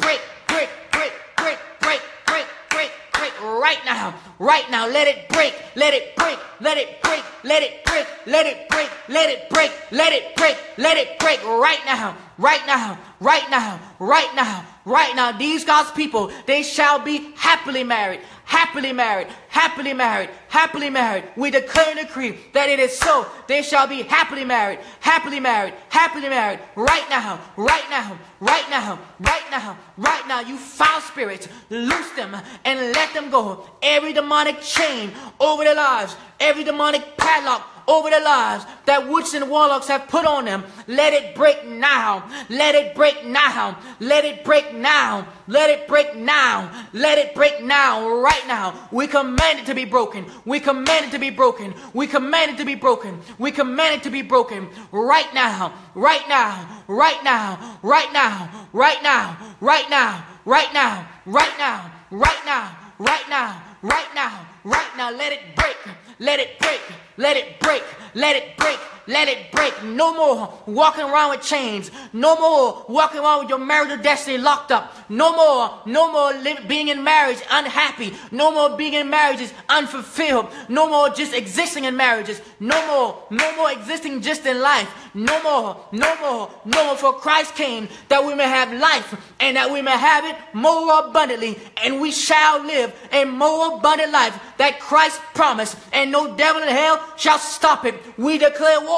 break, break, break, break, break, break, break, break. Right now, right now. Let it break. Let it break. Let it break. Let it break. Let it break. Let it break. Let it break. Let it break right now. Right now. Right now. Right now. Right now. These God's people, they shall be happily married. Happily married. Happily married. Happily married. We declare and decree that it is so. They shall be happily married. Happily married. Happily married. Right now. Right now. Right now. Right now. Right now. You foul spirits, loose them and let them go. Every demonic chain over their lives. Every demonic padlock over their lives that witches and warlocks have put on them. Let it break now. Let it break now. Let it break now. Let it break now. Let it break now. Right now. We command it to be broken. We command it to be broken. We command it to be broken. We command it to be broken. Right now. Right now. Right now. Right now. Right now. Right now. Right now. Right now. Right now. Right now. Right now. Right now. Let it break. Let it break. Let it break. Let it break. Let it break. No more walking around with chains. No more walking around with your marital destiny locked up. No more. No more living, being in marriage unhappy. No more being in marriages unfulfilled. No more just existing in marriages. No more. No more existing just in life. No more. No more. No more. For Christ came that we may have life and that we may have it more abundantly. And we shall live a more abundant life that Christ promised. And no devil in hell shall stop it. We declare war.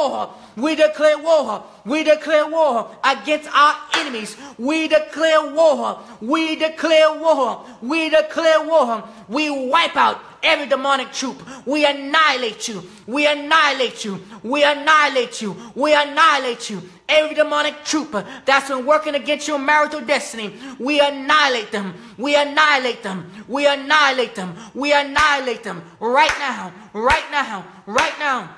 We declare war. We declare war against our enemies. We declare war. We declare war. We declare war. We wipe out every demonic troop. We annihilate you. We annihilate you. We annihilate you. We annihilate you. Every demonic trooper that's been working against your marital destiny, we annihilate them. We annihilate them. We annihilate them. We annihilate them. Right now. Right now. Right now.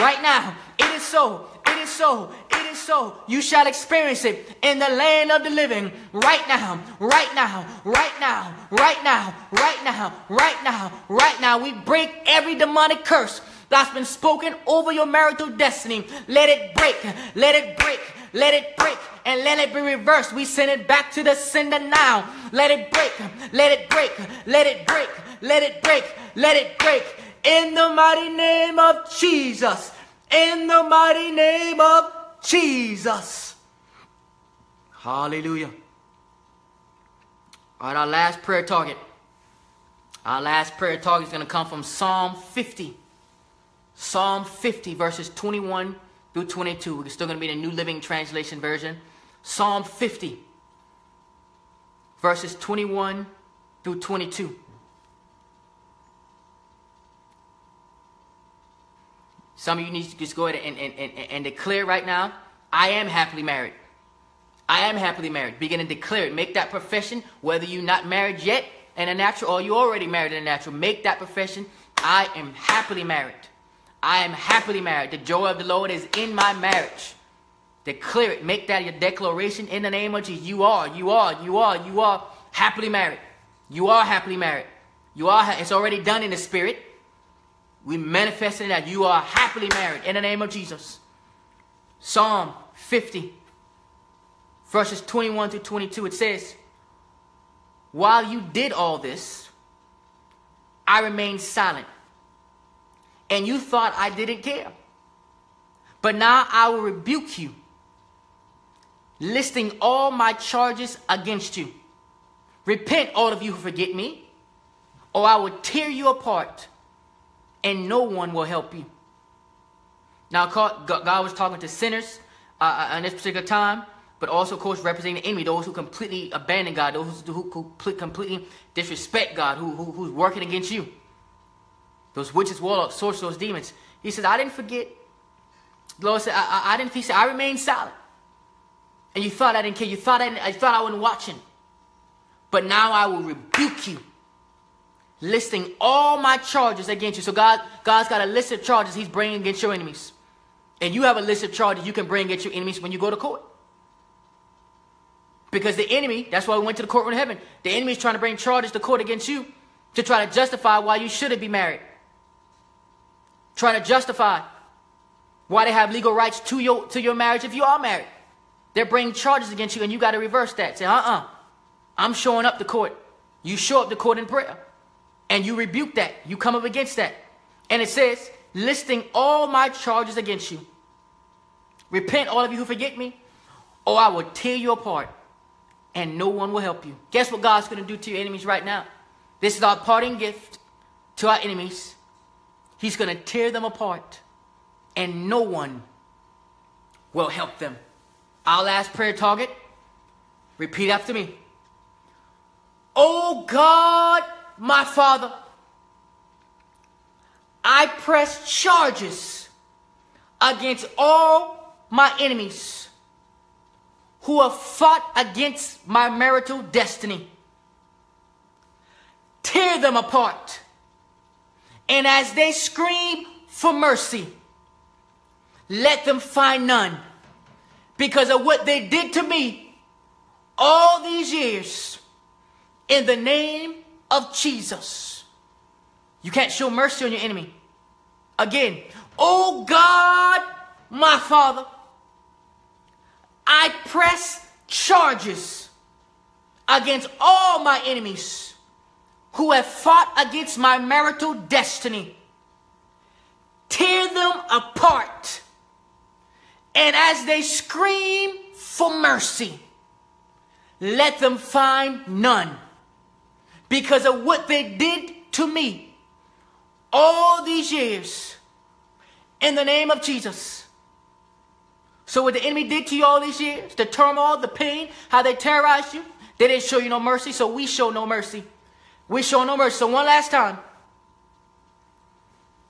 Right now. It is so. It is so. It is so. You shall experience it in the land of the living. Right now. Right now. Right now. Right now. Right now. Right now. Right now. We break every demonic curse that's been spoken over your marital destiny. Let it break. Let it break. Let it break. And let it be reversed. We send it back to the sender now. Let it break. Let it break. Let it break. Let it break. Let it break. In the mighty name of Jesus. In the mighty name of Jesus. Hallelujah. All right, our last prayer target. Our last prayer target is going to come from Psalm fifty. Psalm fifty, verses twenty-one through twenty-two. We're still going to be in the New Living Translation version. Psalm fifty, verses twenty-one through twenty-two. Some of you need to just go ahead and, and, and, and declare right now, I am happily married. I am happily married. Begin to declare it. Make that profession, whether you're not married yet in a natural or you're already married in a natural. Make that profession, I am happily married. I am happily married. The joy of the Lord is in my marriage. Declare it. Make that your declaration in the name of Jesus. You are, you are, you are, you are happily married. You are happily married. You are. Ha- it's already done in the spirit. We manifesting that you are happily married in the name of Jesus. Psalm fifty, verses twenty-one to twenty-two. It says, while you did all this, I remained silent. And you thought I didn't care. But now I will rebuke you, listing all my charges against you. Repent, all of you who forget me, or I will tear you apart, and no one will help you. Now, God was talking to sinners uh, in this particular time, but also, of course, representing the enemy, those who completely abandon God, those who completely disrespect God, who, who, who's working against you. Those witches, warlocks, sorcerers, demons. He says, I didn't forget. The Lord said, I, I, I didn't. He said, I remained silent. And you thought I didn't care. You thought I, didn't, you thought I wasn't watching. But now I will rebuke you, listing all my charges against you. So God, God's got a list of charges He's bringing against your enemies. And you have a list of charges you can bring against your enemies when you go to court. Because the enemy, that's why we went to the courtroom of heaven. The enemy is trying to bring charges to court against you to try to justify why you shouldn't be married. Trying to justify why they have legal rights to your to your marriage if you are married. They're bringing charges against you and you got to reverse that. Say, uh-uh, I'm showing up to court. You show up to court in prayer. And you rebuke that. You come up against that. And it says, listing all my charges against you. Repent, all of you who forget me, or I will tear you apart, and no one will help you. Guess what God's going to do to your enemies right now? This is our parting gift to our enemies. He's going to tear them apart, and no one will help them. Our last prayer target, repeat after me. Oh God, my Father, I press charges against all my enemies who have fought against my marital destiny. Tear them apart. And as they scream for mercy, let them find none. Because of what they did to me all these years, in the name of Jesus. You can't show mercy on your enemy. Again, oh God, my Father, I press charges against all my enemies who have fought against my marital destiny. Tear them apart. And as they scream for mercy, let them find none. Because of what they did to me all these years, in the name of Jesus, So what the enemy did to you all these years, the turmoil, the pain, how they terrorized you, they didn't show you no mercy, so we show no mercy. We show no mercy. So one last time.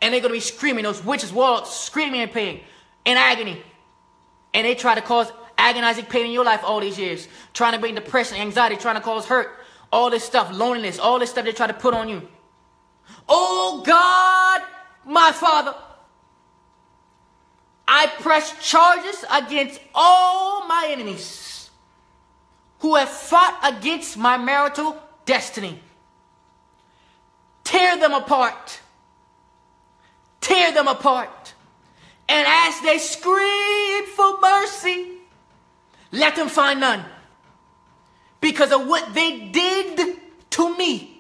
And they're going to be screaming, those witches, warlocks, screaming in pain, in agony. And they try to cause agonizing pain in your life all these years, trying to bring depression, anxiety, trying to cause hurt, all this stuff, loneliness, all this stuff they try to put on you. Oh God, my Father, I press charges against all my enemies who have fought against my marital destiny. Tear them apart. Tear them apart. And as they scream for mercy, let them find none. Because of what they did to me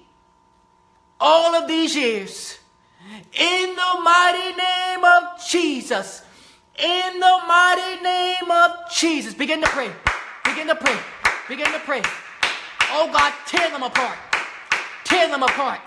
all of these years. In the mighty name of Jesus. In the mighty name of Jesus. Begin to pray. Begin to pray. Begin to pray. Oh God, tear them apart. Tear them apart.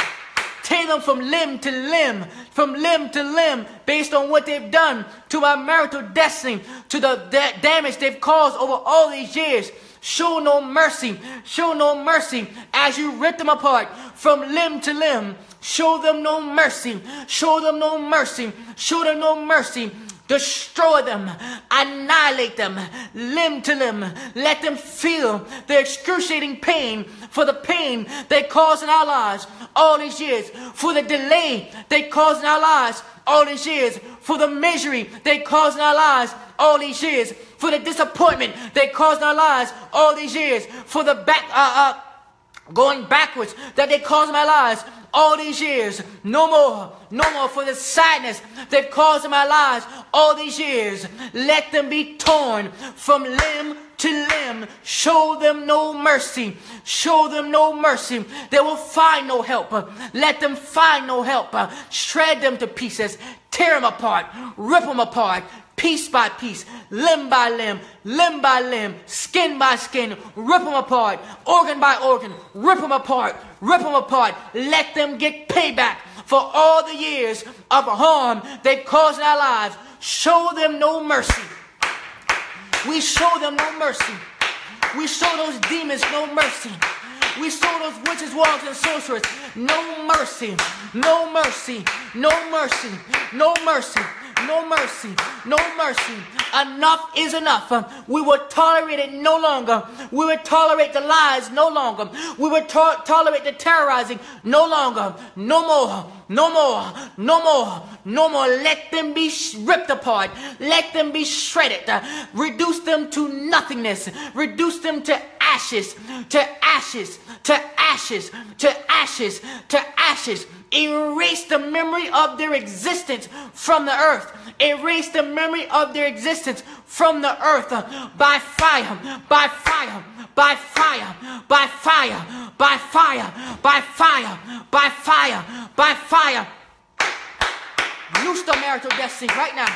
Tear them from limb to limb. From limb to limb. Based on what they've done to my marital destiny. To the da- damage they've caused over all these years. Show no mercy. Show no mercy. As you rip them apart from limb to limb. Show them no mercy. Show them no mercy. Show them no mercy. Destroy them, annihilate them, limb to limb. Let them feel the excruciating pain for the pain they caused in our lives all these years, for the delay they caused in our lives all these years, for the misery they caused in our lives all these years, for the disappointment they caused in our lives all these years, for the back, uh, uh, going backwards that they caused in our lives all these years. No more, no more, for the sadness they've caused in my lives all these years. Let them be torn from limb to limb. Show them no mercy. Show them no mercy. They will find no help. Let them find no help. Shred them to pieces. Tear them apart. Rip them apart. Piece by piece, limb by limb, limb by limb, skin by skin, rip them apart, organ by organ, rip them apart, rip them apart. Let them get payback for all the years of harm they've caused in our lives. Show them no mercy. We show them no mercy. We show those demons no mercy. We show those witches, warlocks, and sorcerers no mercy, no mercy, no mercy, no mercy. No mercy, no mercy. Enough is enough. We will tolerate it no longer. We will tolerate the lies no longer. We will to- tolerate the terrorizing no longer. No more, no more, no more, no more. Let them be sh- ripped apart. Let them be shredded. Reduce them to nothingness. Reduce them to ashes, to ashes, to ashes, to ashes, to ashes. Erase the memory of their existence from the earth. Erase the memory of their existence from the earth by fire, by fire, by fire, by fire, by fire, by fire, by fire, by fire. Loose the marital destiny right now.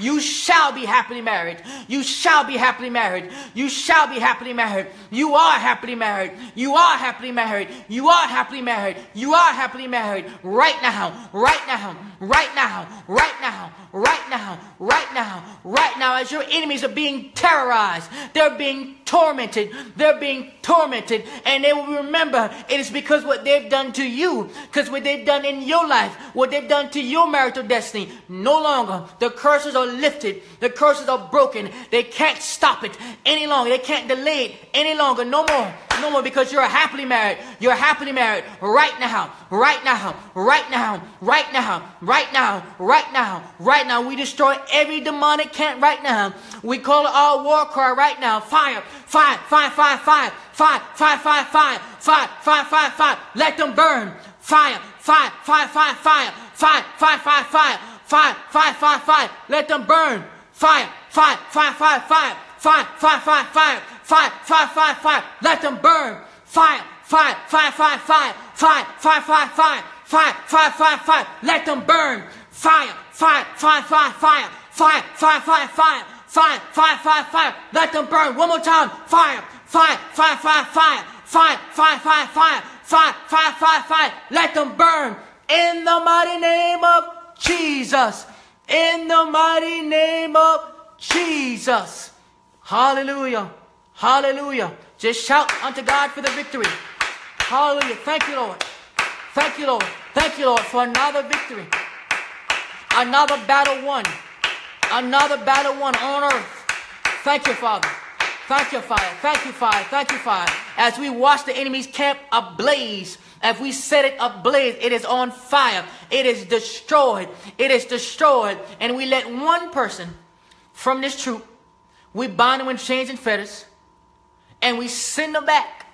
You shall be happily married. You shall be happily married. You shall be happily married. You are happily married. You are happily married. You are happily married. You are happily married. Right now. Right now. Right now. Right now. Right now. Right now. Right now. As your enemies are being terrorized, they're being tormented. They're being tormented. And they will remember it is because what they've done to you, because what they've done in your life, what they've done to your marital destiny, no longer. The curses are lifted. The curses are broken. They can't stop it any longer. They can't delay it any longer. No more. No more, because you're happily married. You're happily married right now. Right now. Right now. Right now. Right now. Right now. Right now. We destroy every demonic camp right now. We call it our war cry right now. Fire. Fire. Fire. Fire. Fire. Fire. Fire. Fire. Fire. Fire. Fire. Fire. Fire. Let them burn. Fire. Fire. Fire. Fire. Fire. Fire. Fire. Fire. Fire. Fire, fire, fire, fire. Let them burn. Fire, fire, fire, fire, fire. Fire, fire, fire, fire. Fire, fire, fire, fire. Let them burn. Fire, fire, fire, fire, fire. Fire, fire, fire, fire. Fire, fire, fire, fire. Let them burn. Fire, fire, fire, fire, fire. Fire, fire, fire, fire. Fire, fire, fire, fire. Let them burn. One more time. Fire, fire, fire, fire, fire. Fire, fire, fire, fire. Fire, fire, fire, fire. Let them burn. In the mighty name of Jesus, in the mighty name of Jesus. Hallelujah. Hallelujah. Just shout unto God for the victory. Hallelujah. Thank you, Lord. Thank you, Lord. Thank you, Lord, for another victory. Another battle won. Another battle won on earth. Thank you, Father. Thank you, Father. Thank you, Father. Thank you, Father. As we watch the enemy's camp ablaze, as we set it ablaze, it is on fire. It is destroyed. It is destroyed. And we let one person from this troop, we bind them in chains and fetters, and we send them back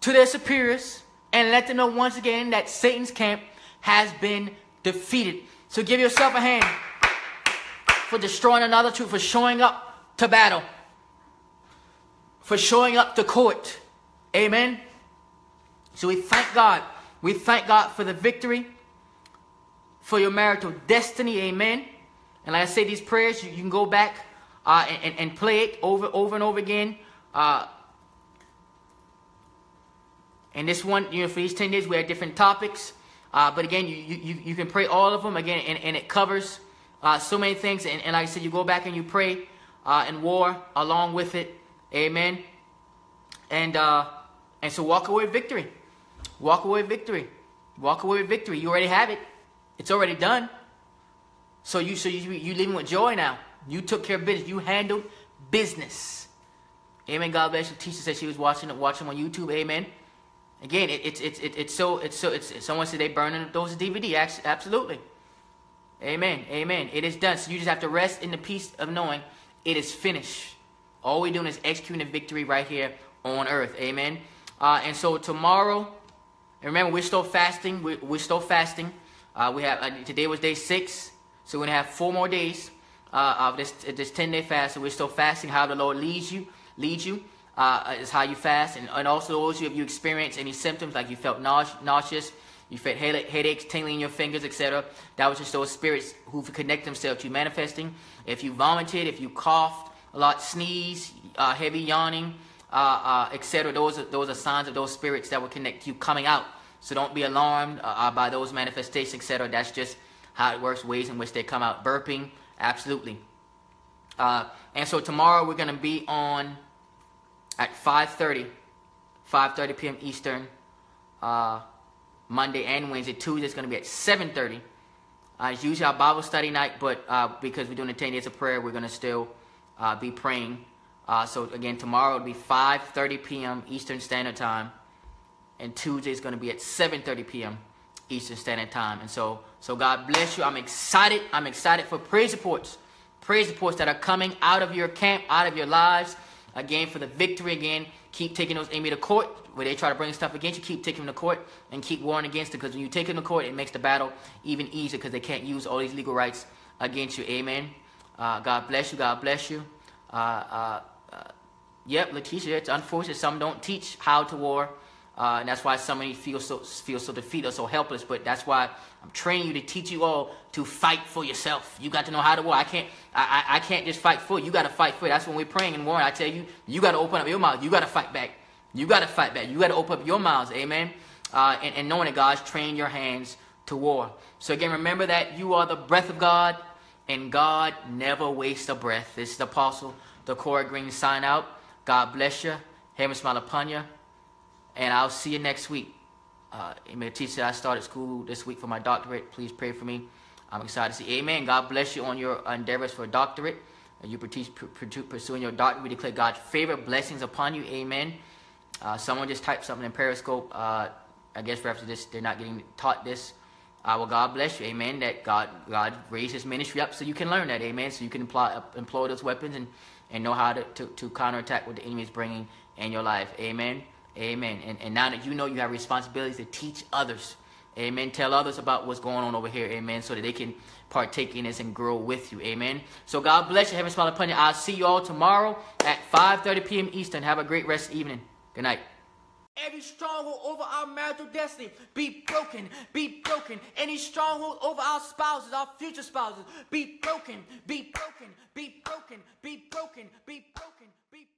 to their superiors and let them know once again that Satan's camp has been defeated. So give yourself a hand for destroying another troop, for showing up to battle, for showing up to court. Amen. So we thank God. We thank God for the victory, for your marital destiny. Amen. And like I say, these prayers, you, you can go back uh, and, and, and play it over, over and over again. Uh, and this one, you know, for these ten days, we had different topics. Uh, but again, you, you, you can pray all of them again, and, and it covers uh, so many things. And, and like I said, you go back and you pray uh, and war along with it. Amen. And, uh, and so walk away with victory. Walk away with victory. Walk away with victory. You already have it. It's already done. So you so you, you living with joy now. You took care of business. You handled business. Amen. God bless your teacher. Said she was watching it, watching on YouTube. Amen. Again, it's it's it, it, it's so it's so it's someone said they burning those D V D. Absolutely. Amen. Amen. It is done. So you just have to rest in the peace of knowing it is finished. All we're doing is executing the victory right here on earth. Amen. Uh, and so tomorrow, and remember, we're still fasting. We're, we're still fasting. Uh, we have uh, today was day six, so we're gonna have four more days uh, of this this ten-day fast. So we're still fasting. How the Lord leads you, leads you uh, is how you fast. And, and also, those you if you experience any symptoms like you felt nause, nauseous, you felt headaches, tingling in your fingers, et cetera. That was just those spirits who connect themselves to manifesting. If you vomited, if you coughed a lot, sneeze, uh, heavy yawning, uh, uh, et cetera. Those are those are signs of those spirits that will connect to you coming out. So don't be alarmed uh, by those manifestations, et cetera. That's just how it works, ways in which they come out. Burping, absolutely. Uh, and so tomorrow we're going to be on at five thirty, five thirty p m Eastern, uh, Monday and Wednesday. Tuesday is going to be at seven thirty. Uh, it's usually our Bible study night, but uh, because we're doing the ten days of prayer, we're going to still uh, be praying. Uh, so again, tomorrow it'll be five thirty p m Eastern Standard Time. And Tuesday is going to be at seven thirty p m Eastern Standard Time. And so, so God bless you. I'm excited. I'm excited for praise reports. Praise reports that are coming out of your camp, out of your lives. Again, for the victory again. Keep taking those enemy to court. Where they try to bring stuff against you, keep taking them to court and keep warring against it. Because when you take them to court, it makes the battle even easier because they can't use all these legal rights against you. Amen. Uh, God bless you. God bless you. Uh, uh, uh, yep, Leticia, it's unfortunate. Some don't teach how to war. Uh, and that's why some of you feel so, feel so defeated or so helpless. But that's why I'm training you to teach you all to fight for yourself. You got to know how to war. I can't, I, I, I can't just fight for it. You got to fight for it. That's when we're praying and warring. I tell you, you got to open up your mouth. You got to fight back. You got to fight back. You got to open up your mouths. Amen. Uh, and, and knowing that God's trained your hands to war. So again, remember that you are the breath of God and God never wastes a breath. This is the Apostle DoQuoi Green sign out. God bless you. Have a smile upon you. And I'll see you next week. Uh, amen. Teacher, I started school this week for my doctorate. Please pray for me. I'm excited to see. Amen. God bless you on your endeavors for a doctorate. And you pursuing your doctorate. We declare God's favor, blessings upon you. Amen. Uh, someone just typed something in Periscope. Uh, I guess perhaps this, they're not getting taught this. Uh, well, God bless you. Amen. That God God raised his ministry up so you can learn that. Amen. So you can apply, employ those weapons and, and know how to, to, to counterattack what the enemy is bringing in your life. Amen. Amen. And, and now that you know you have responsibilities to teach others. Amen. Tell others about what's going on over here. Amen. So that they can partake in this and grow with you. Amen. So God bless you. Heaven smile upon you. I'll see you all tomorrow at five thirty p m Eastern. Have a great rest of the evening. Good night. Every stronghold over our marital destiny be broken, be broken. Any stronghold over our spouses, our future spouses, be broken, be broken, be broken, be broken, be broken, be broken, be broken.